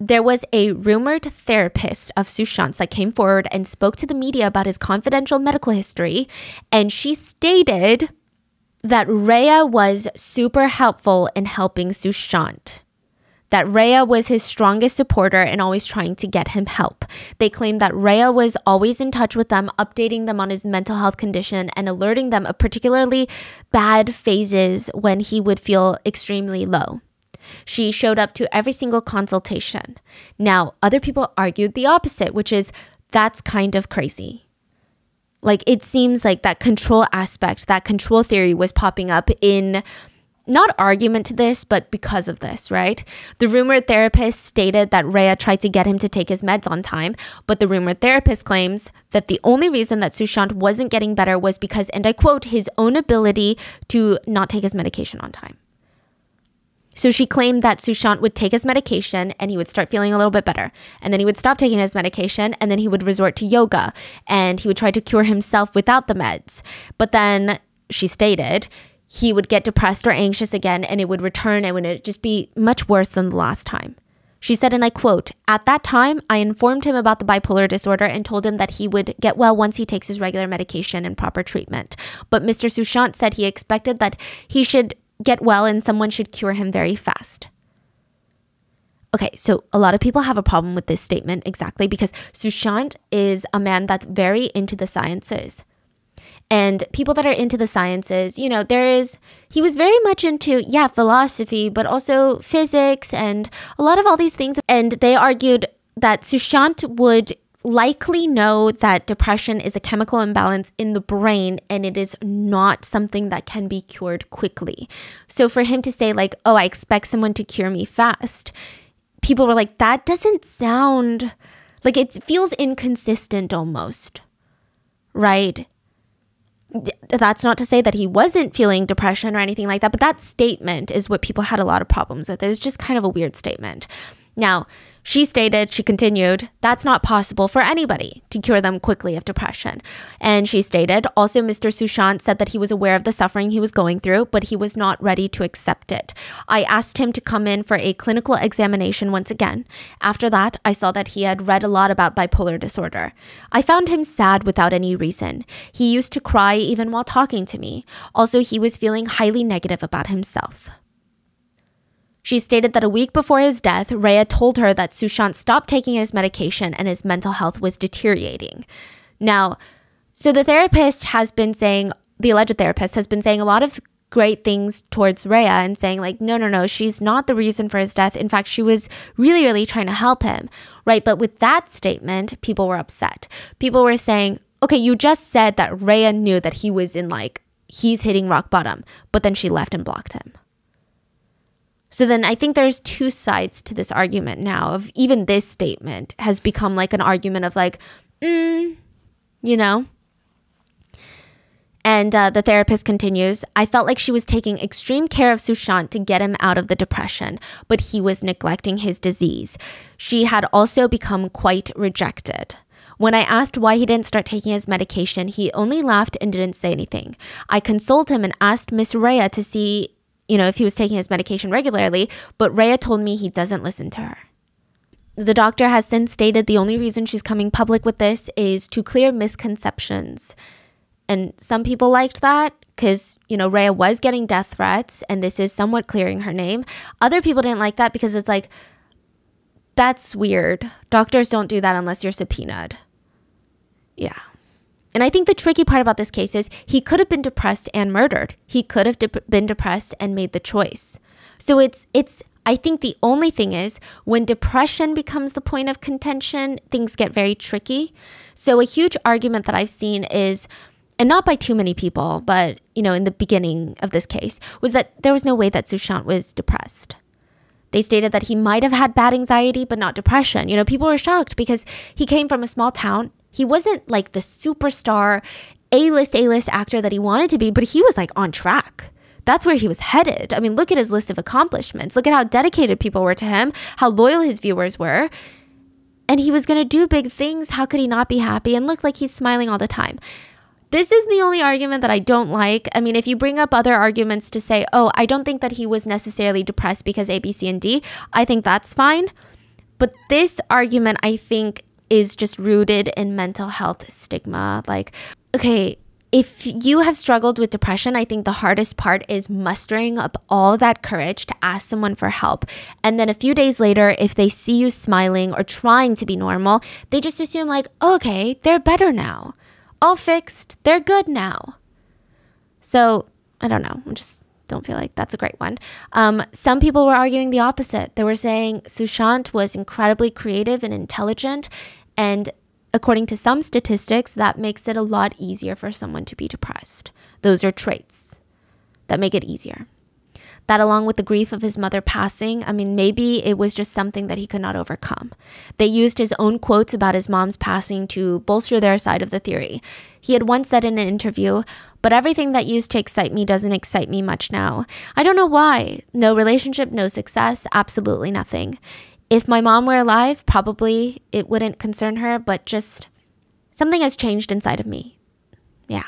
There was a rumored therapist of Sushant's that came forward and spoke to the media about his confidential medical history, and she stated that Rhea was super helpful in helping Sushant. That Rhea was his strongest supporter and always trying to get him help. They claimed that Rhea was always in touch with them, updating them on his mental health condition and alerting them of particularly bad phases when he would feel extremely low. She showed up to every single consultation. Now, other people argued the opposite, which is, that's kind of crazy. Like, it seems like that control aspect, that control theory was popping up in not argument to this, but because of this, right? The rumored therapist stated that Rhea tried to get him to take his meds on time, but the rumored therapist claims that the only reason that Sushant wasn't getting better was because, and I quote, his own ability to not take his medication on time. So she claimed that Sushant would take his medication and he would start feeling a little bit better. And then he would stop taking his medication and then he would resort to yoga and he would try to cure himself without the meds. But then she stated, he would get depressed or anxious again and it would return and it would just be much worse than the last time. She said, and I quote, "At that time, I informed him about the bipolar disorder and told him that he would get well once he takes his regular medication and proper treatment. But Mr. Sushant said he expected that he should get well and someone should cure him very fast." Okay, so a lot of people have a problem with this statement exactly because Sushant is a man that's very into the sciences. And people that are into the sciences, you know, he was very much into, yeah, philosophy, but also physics and a lot of all these things. And they argued that Sushant would likely know that depression is a chemical imbalance in the brain and it is not something that can be cured quickly. So for him to say like, oh, I expect someone to cure me fast, people were like, that doesn't sound like, it feels inconsistent almost, right? That's not to say that he wasn't feeling depression or anything like that, but that statement is what people had a lot of problems with. It was just kind of a weird statement. Now, she continued, that's not possible for anybody to cure them quickly of depression. And she stated, also Mr. Sushant said that he was aware of the suffering he was going through, but he was not ready to accept it. I asked him to come in for a clinical examination once again. After that, I saw that he had read a lot about bipolar disorder. I found him sad without any reason. He used to cry even while talking to me. Also, he was feeling highly negative about himself. She stated that a week before his death, Rhea told her that Sushant stopped taking his medication and his mental health was deteriorating. Now, so the alleged therapist has been saying a lot of great things towards Rhea and saying like, no, she's not the reason for his death. In fact, she was really, really trying to help him, right? But with that statement, people were upset. People were saying, okay, you just said that Rhea knew that he was in like, he's hitting rock bottom, but then she left and blocked him. So then I think there's two sides to this argument now of even this statement has become like an argument of like, you know. And the therapist continues, I felt like she was taking extreme care of Sushant to get him out of the depression, but he was neglecting his disease. She had also become quite rejected. When I asked why he didn't start taking his medication, he only laughed and didn't say anything. I consoled him and asked Miss Rhea to see if he was taking his medication regularly, but Rhea told me he doesn't listen to her. The doctor has since stated the only reason she's coming public with this is to clear misconceptions. And some people liked that because, Rhea was getting death threats and this is somewhat clearing her name. Other people didn't like that because it's like, that's weird. Doctors don't do that unless you're subpoenaed. Yeah. And I think the tricky part about this case is he could have been depressed and murdered. He could have been depressed and made the choice. So I think the only thing is when depression becomes the point of contention, things get very tricky. So a huge argument that I've seen is, and not by too many people, but in the beginning of this case, was that there was no way that Sushant was depressed. They stated that he might have had bad anxiety, but not depression. People were shocked because he came from a small town. He wasn't like the superstar, A-list actor that he wanted to be, but he was like on track. That's where he was headed. I mean, look at his list of accomplishments. Look at how dedicated people were to him, how loyal his viewers were. And he was going to do big things. How could he not be happy and look like he's smiling all the time? This is the only argument that I don't like. I mean, if you bring up other arguments to say, oh, I don't think that he was necessarily depressed because A, B, C, and D, I think that's fine. But this argument, I think, is just rooted in mental health stigma. Like, okay, if you have struggled with depression, I think the hardest part is mustering up all that courage to ask someone for help. And then a few days later, if they see you smiling or trying to be normal, they just assume like, okay, they're better now. All fixed. They're good now. So I don't know. I just don't feel like that's a great one. Some people were arguing the opposite. They were saying Sushant was incredibly creative and intelligent. And according to some statistics, that makes it a lot easier for someone to be depressed. Those are traits that make it easier. That along with the grief of his mother passing, I mean, maybe it was just something that he could not overcome. They used his own quotes about his mom's passing to bolster their side of the theory. He had once said in an interview, "But everything that used to excite me doesn't excite me much now. I don't know why. No relationship, no success, absolutely nothing. If my mom were alive, probably it wouldn't concern her, but just something has changed inside of me." Yeah.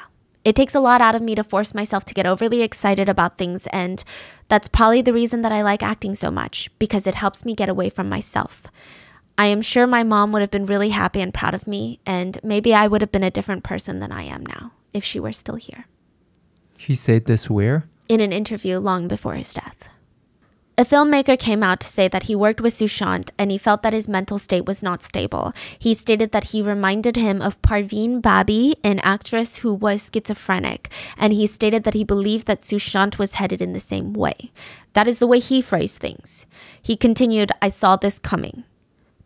It takes a lot out of me to force myself to get overly excited about things, and that's probably the reason that I like acting so much, because it helps me get away from myself. I am sure my mom would have been really happy and proud of me, and maybe I would have been a different person than I am now if she were still here. She said this where? In an interview long before his death. A filmmaker came out to say that he worked with Sushant and he felt that his mental state was not stable. He stated that he reminded him of Parveen Babi, an actress who was schizophrenic, and he stated that he believed that Sushant was headed in the same way. That is the way he phrased things. He continued, "I saw this coming."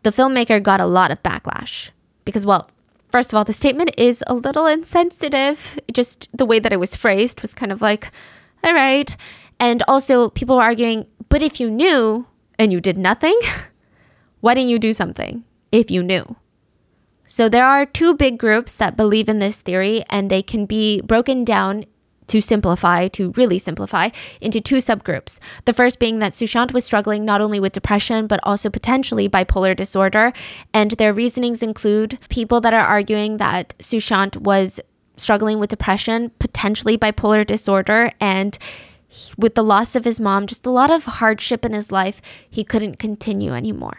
The filmmaker got a lot of backlash because, well, first of all, the statement is a little insensitive. Just the way that it was phrased was kind of like, all right. And also people were arguing, but if you knew and you did nothing, why didn't you do something if you knew? So there are two big groups that believe in this theory, and they can be broken down to really simplify, into two subgroups. The first being that Sushant was struggling not only with depression, but also potentially bipolar disorder. And their reasonings include people that are arguing that Sushant was struggling with depression, potentially bipolar disorder, and with the loss of his mom, just a lot of hardship in his life, he couldn't continue anymore.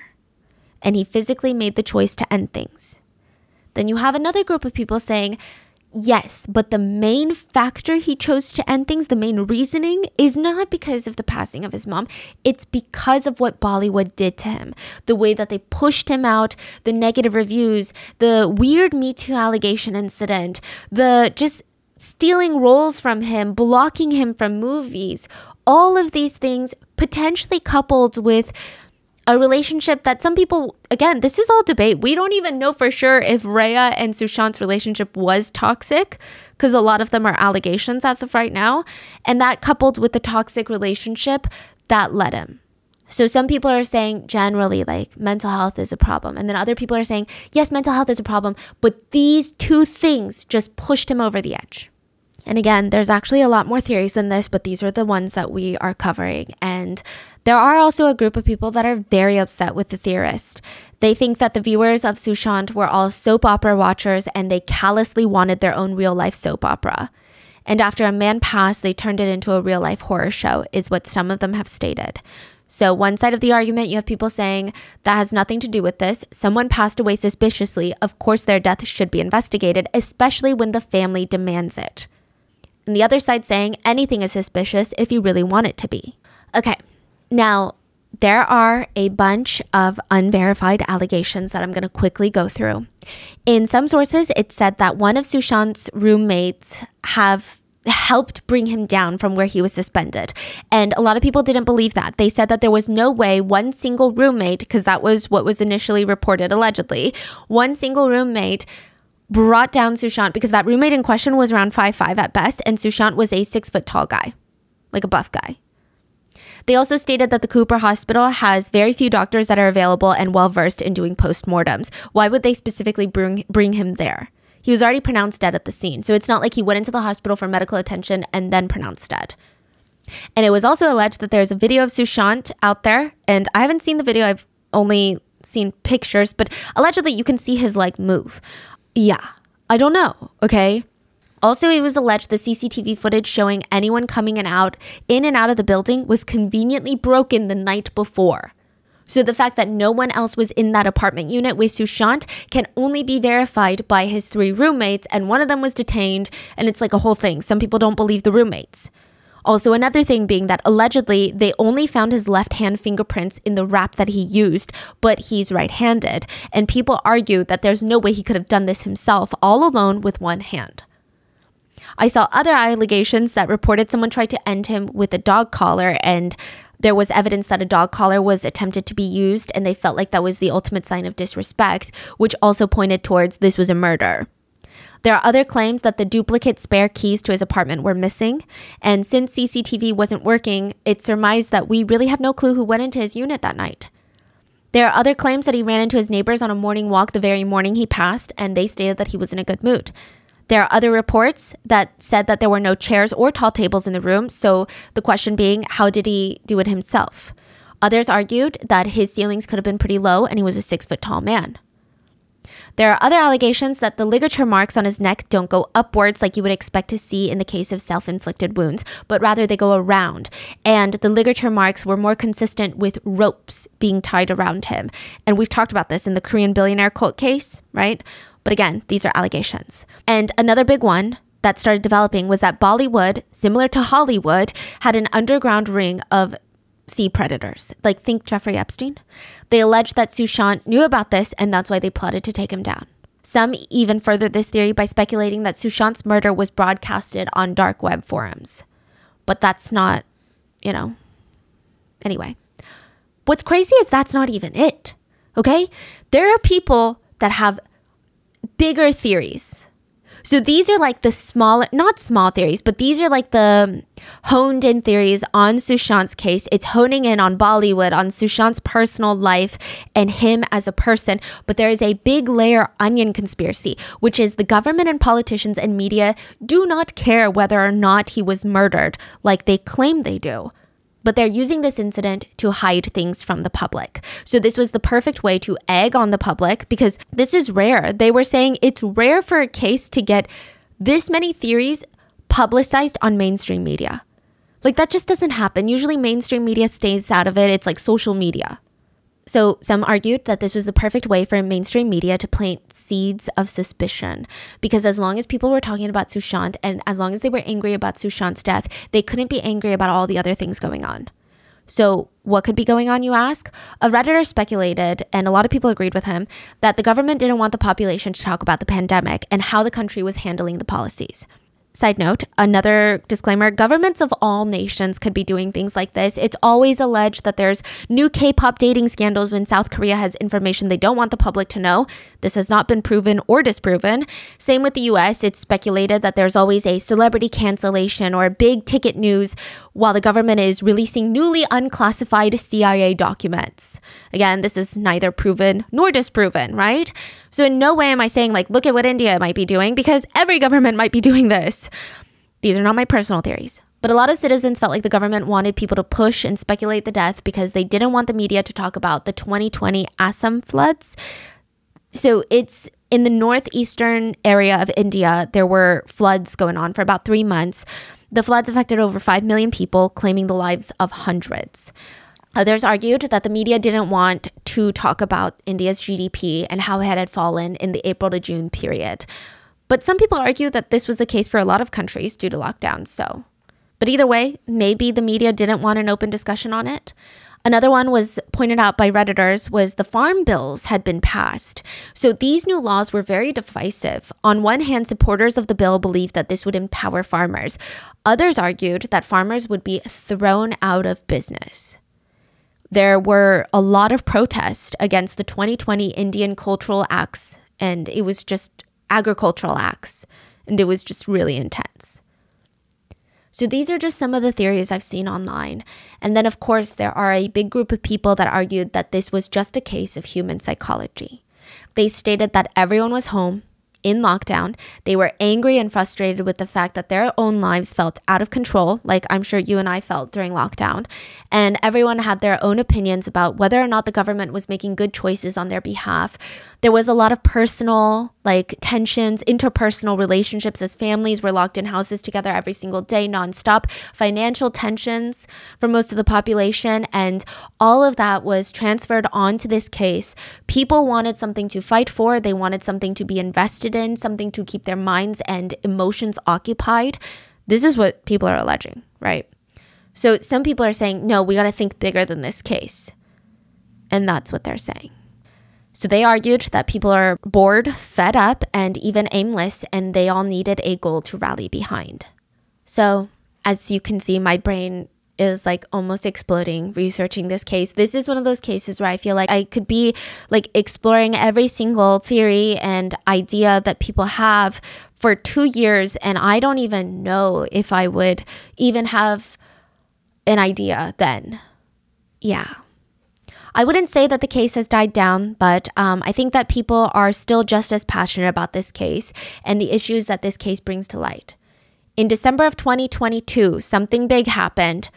And he physically made the choice to end things. Then you have another group of people saying, yes, but the main factor he chose to end things, the main reasoning, is not because of the passing of his mom. It's because of what Bollywood did to him. The way that they pushed him out, the negative reviews, the weird Me Too allegation incident, the just stealing roles from him, blocking him from movies, all of these things potentially coupled with a relationship that some people, again, this is all debate. We don't even know for sure if Rhea and Sushant's relationship was toxic, because a lot of them are allegations as of right now. And that coupled with the toxic relationship that led him. So some people are saying generally like mental health is a problem. And then other people are saying, yes, mental health is a problem, but these two things just pushed him over the edge. And again, there's actually a lot more theories than this, but these are the ones that we are covering. And there are also a group of people that are very upset with the theorist. They think that the viewers of Sushant were all soap opera watchers and they callously wanted their own real life soap opera. And after a man passed, they turned it into a real life horror show, is what some of them have stated. So one side of the argument, you have people saying that has nothing to do with this. Someone passed away suspiciously. Of course, their death should be investigated, especially when the family demands it. And the other side saying anything is suspicious if you really want it to be. Okay, now there are a bunch of unverified allegations that I'm going to quickly go through. In some sources, it said that one of Sushant's roommates have helped bring him down from where he was suspended. And a lot of people didn't believe that. They said that there was no way one single roommate, because that was what was initially reported allegedly, one single roommate brought down Sushant, because that roommate in question was around 5'5" at best, and Sushant was a 6 foot tall guy, like a buff guy. They also stated that the Cooper Hospital has very few doctors that are available and well versed in doing postmortems. Why would they specifically bring him there? He was already pronounced dead at the scene, so it's not like he went into the hospital for medical attention and then pronounced dead. And it was also alleged that there's a video of Sushant out there, and I haven't seen the video, I've only seen pictures, but allegedly you can see his leg move. Yeah, I don't know, okay? Also, it was alleged the CCTV footage showing anyone coming and out, in and out of the building was conveniently broken the night before. So the fact that no one else was in that apartment unit with Sushant can only be verified by his three roommates, and one of them was detained, and it's like a whole thing. Some people don't believe the roommates. Also, another thing being that allegedly they only found his left hand fingerprints in the wrap that he used, but he's right-handed. And people argue that there's no way he could have done this himself all alone with one hand. I saw other allegations that reported someone tried to end him with a dog collar, and there was evidence that a dog collar was attempted to be used, and they felt like that was the ultimate sign of disrespect, which also pointed towards this was a murder. There are other claims that the duplicate spare keys to his apartment were missing. And since CCTV wasn't working, it's surmised that we really have no clue who went into his unit that night. There are other claims that he ran into his neighbors on a morning walk the very morning he passed, and they stated that he was in a good mood. There are other reports that said that there were no chairs or tall tables in the room, so the question being, how did he do it himself? Others argued that his ceilings could have been pretty low and he was a 6 foot tall man. There are other allegations that the ligature marks on his neck don't go upwards like you would expect to see in the case of self-inflicted wounds, but rather they go around. And the ligature marks were more consistent with ropes being tied around him. And we've talked about this in the Korean billionaire cult case, right? But again, these are allegations. And another big one that started developing was that Bollywood, similar to Hollywood, had an underground ring of sea predators. Like, think Jeffrey Epstein. They alleged that Sushant knew about this, and that's why they plotted to take him down. Some even furthered this theory by speculating that Sushant's murder was broadcasted on dark web forums. But that's not, you know, anyway. What's crazy is that's not even it, okay? There are people that have bigger theories. So these are like the smaller, not small theories, but these are like the honed in theories on Sushant's case. It's honing in on Bollywood, on Sushant's personal life and him as a person. But there is a big layer onion conspiracy, which is the government and politicians and media do not care whether or not he was murdered like they claim they do. But they're using this incident to hide things from the public. So this was the perfect way to egg on the public, because this is rare. They were saying it's rare for a case to get this many theories publicized on mainstream media. Like, that just doesn't happen. Usually mainstream media stays out of it. It's like social media. So some argued that this was the perfect way for mainstream media to plant seeds of suspicion, because as long as people were talking about Sushant and as long as they were angry about Sushant's death, they couldn't be angry about all the other things going on. So what could be going on, you ask? A Redditor speculated, and a lot of people agreed with him, that the government didn't want the population to talk about the pandemic and how the country was handling the policies. Side note, another disclaimer, governments of all nations could be doing things like this. It's always alleged that there's new K-pop dating scandals when South Korea has information they don't want the public to know. This has not been proven or disproven. Same with the US, it's speculated that there's always a celebrity cancellation or big ticket news while the government is releasing newly unclassified CIA documents. Again, this is neither proven nor disproven, right? So in no way am I saying, like, look at what India might be doing, because every government might be doing this. These are not my personal theories. But a lot of citizens felt like the government wanted people to push and speculate the death because they didn't want the media to talk about the 2020 Assam floods. So it's in the northeastern area of India, there were floods going on for about 3 months. The floods affected over 5 million people, claiming the lives of hundreds. Others argued that the media didn't want to talk about India's GDP and how it had fallen in the April to June period. But some people argue that this was the case for a lot of countries due to lockdown, so. But either way, maybe the media didn't want an open discussion on it. Another one was pointed out by Redditors was the farm bills had been passed. So these new laws were very divisive. On one hand, supporters of the bill believed that this would empower farmers. Others argued that farmers would be thrown out of business. There were a lot of protests against the 2020 Indian Cultural Acts, and it was just agricultural acts, and it was just really intense. So these are just some of the theories I've seen online. And then, of course, there are a big group of people that argued that this was just a case of human psychology. They stated that everyone was home in lockdown. They were angry and frustrated with the fact that their own lives felt out of control, like I'm sure you and I felt during lockdown. And everyone had their own opinions about whether or not the government was making good choices on their behalf. There was a lot of personal, like, tensions, interpersonal relationships as families were locked in houses together every single day, nonstop, financial tensions for most of the population. And all of that was transferred onto this case. People wanted something to fight for. They wanted something to be invested in, something to keep their minds and emotions occupied. This is what people are alleging, right? So some people are saying, no, we got to think bigger than this case. And that's what they're saying. So they argued that people are bored, fed up, and even aimless, and they all needed a goal to rally behind. So as you can see, my brain is like almost exploding researching this case. This is one of those cases where I feel like I could be like exploring every single theory and idea that people have for 2 years, and I don't even know if I would even have an idea then. Yeah. I wouldn't say that the case has died down, but I think that people are still just as passionate about this case and the issues that this case brings to light. In December of 2022, something big happened.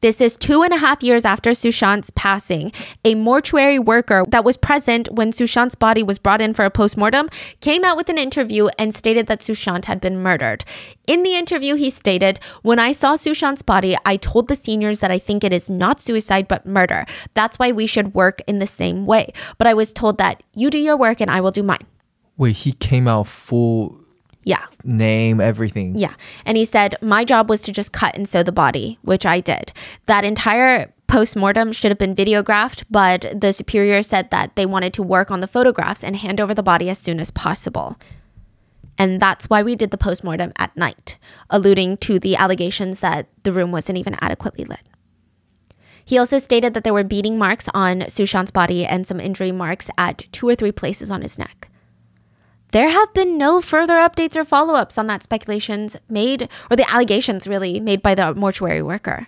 This is 2.5 years after Sushant's passing. A mortuary worker that was present when Sushant's body was brought in for a postmortem came out with an interview and stated that Sushant had been murdered. In the interview, he stated, "When I saw Sushant's body, I told the seniors that I think it is not suicide but murder. That's why we should work in the same way. But I was told that you do your work and I will do mine." Wait, he came out full... Yeah. Name, everything. Yeah. And he said, "My job was to just cut and sew the body, which I did. That entire postmortem should have been videographed, but the superior said that they wanted to work on the photographs and hand over the body as soon as possible. And that's why we did the postmortem at night," alluding to the allegations that the room wasn't even adequately lit. He also stated that there were beating marks on Sushant's body and some injury marks at 2 or 3 places on his neck. There have been no further updates or follow-ups on that speculations made, or the allegations really, made by the mortuary worker.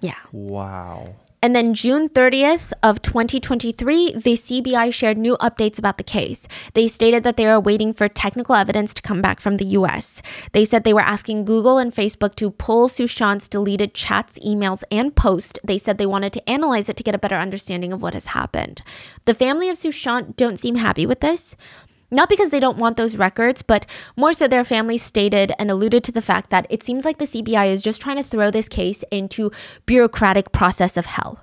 Yeah. Wow. And then June 30th of 2023, the CBI shared new updates about the case. They stated that they are waiting for technical evidence to come back from the US. They said they were asking Google and Facebook to pull Sushant's deleted chats, emails, and posts. They said they wanted to analyze it to get a better understanding of what has happened. The family of Sushant don't seem happy with this. Not because they don't want those records, but more so their family stated and alluded to the fact that it seems like the CBI is just trying to throw this case into bureaucratic process of hell.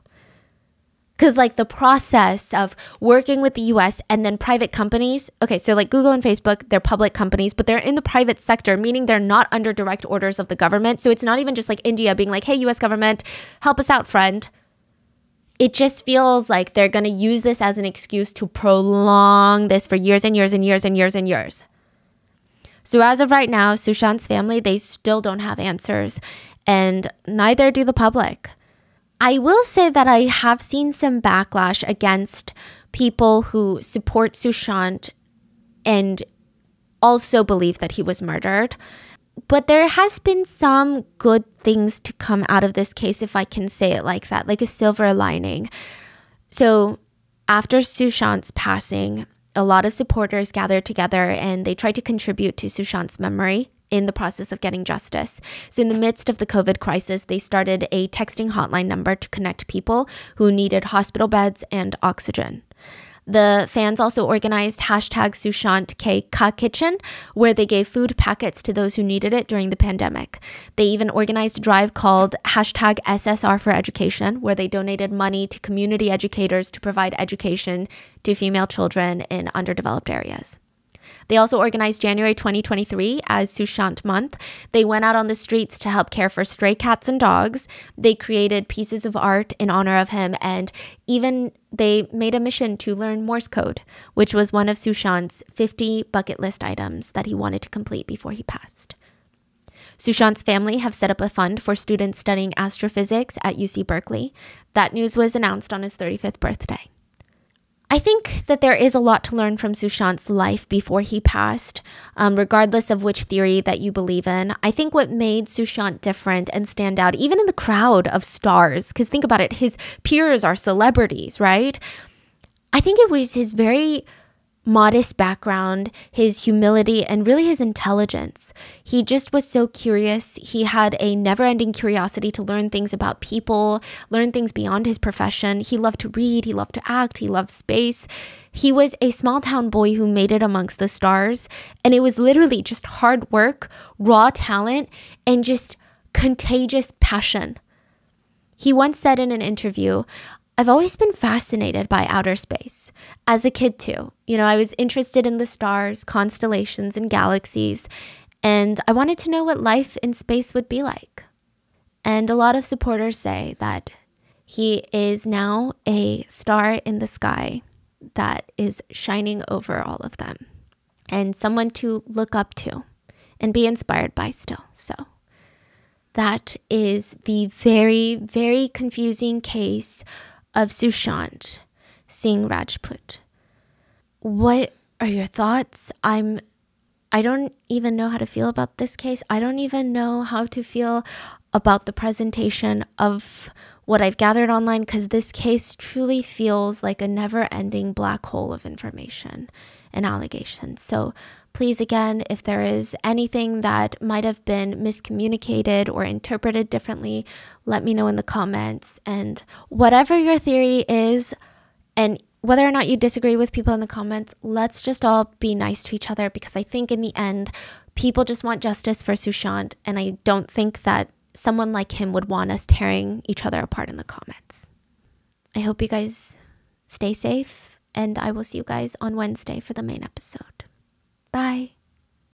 Because like the process of working with the US and then private companies, okay, so like Google and Facebook, they're public companies, but they're in the private sector, meaning they're not under direct orders of the government. So it's not even just like India being like, "Hey, US government, help us out, friend." It just feels like they're going to use this as an excuse to prolong this for years and years and years and years and years. So as of right now, Sushant's family, they still don't have answers, and neither do the public. I will say that I have seen some backlash against people who support Sushant and also believe that he was murdered. But there has been some good things to come out of this case, if I can say it like that, like a silver lining. So after Sushant's passing, a lot of supporters gathered together and they tried to contribute to Sushant's memory in the process of getting justice. So in the midst of the COVID crisis, they started a texting hotline number to connect people who needed hospital beds and oxygen. The fans also organized #SushantKKitchen, where they gave food packets to those who needed it during the pandemic. They even organized a drive called #SSR for Education, where they donated money to community educators to provide education to female children in underdeveloped areas. They also organized January 2023 as Sushant Month. They went out on the streets to help care for stray cats and dogs. They created pieces of art in honor of him, and even they made a mission to learn Morse code, which was one of Sushant's 50 bucket list items that he wanted to complete before he passed. Sushant's family have set up a fund for students studying astrophysics at UC Berkeley. That news was announced on his 35th birthday. I think that there is a lot to learn from Sushant's life before he passed, regardless of which theory that you believe in. I think what made Sushant different and stand out, even in the crowd of stars, because think about it, his peers are celebrities, right? I think it was his very modest background, his humility, and really his intelligence. He just was so curious. He had a never-ending curiosity to learn things about people, learn things beyond his profession. He loved to read, he loved to act, he loved space. He was a small-town boy who made it amongst the stars, and it was literally just hard work, raw talent, and just contagious passion. He once said in an interview, "I've always been fascinated by outer space, as a kid too. You know, I was interested in the stars, constellations, and galaxies, and I wanted to know what life in space would be like." And a lot of supporters say that he is now a star in the sky that is shining over all of them, and someone to look up to and be inspired by still, so... That is the very, very confusing case of Sushant Singh Rajput. What are your thoughts? I don't even know how to feel about this case. I don't even know how to feel about the presentation of what I've gathered online, because this case truly feels like a never-ending black hole of information and allegations. So Please, again, if there is anything that might have been miscommunicated or interpreted differently, let me know in the comments. And whatever your theory is, and whether or not you disagree with people in the comments, let's just all be nice to each other, because I think in the end, people just want justice for Sushant, and I don't think that someone like him would want us tearing each other apart in the comments. I hope you guys stay safe, and I will see you guys on Wednesday for the main episode. Bye.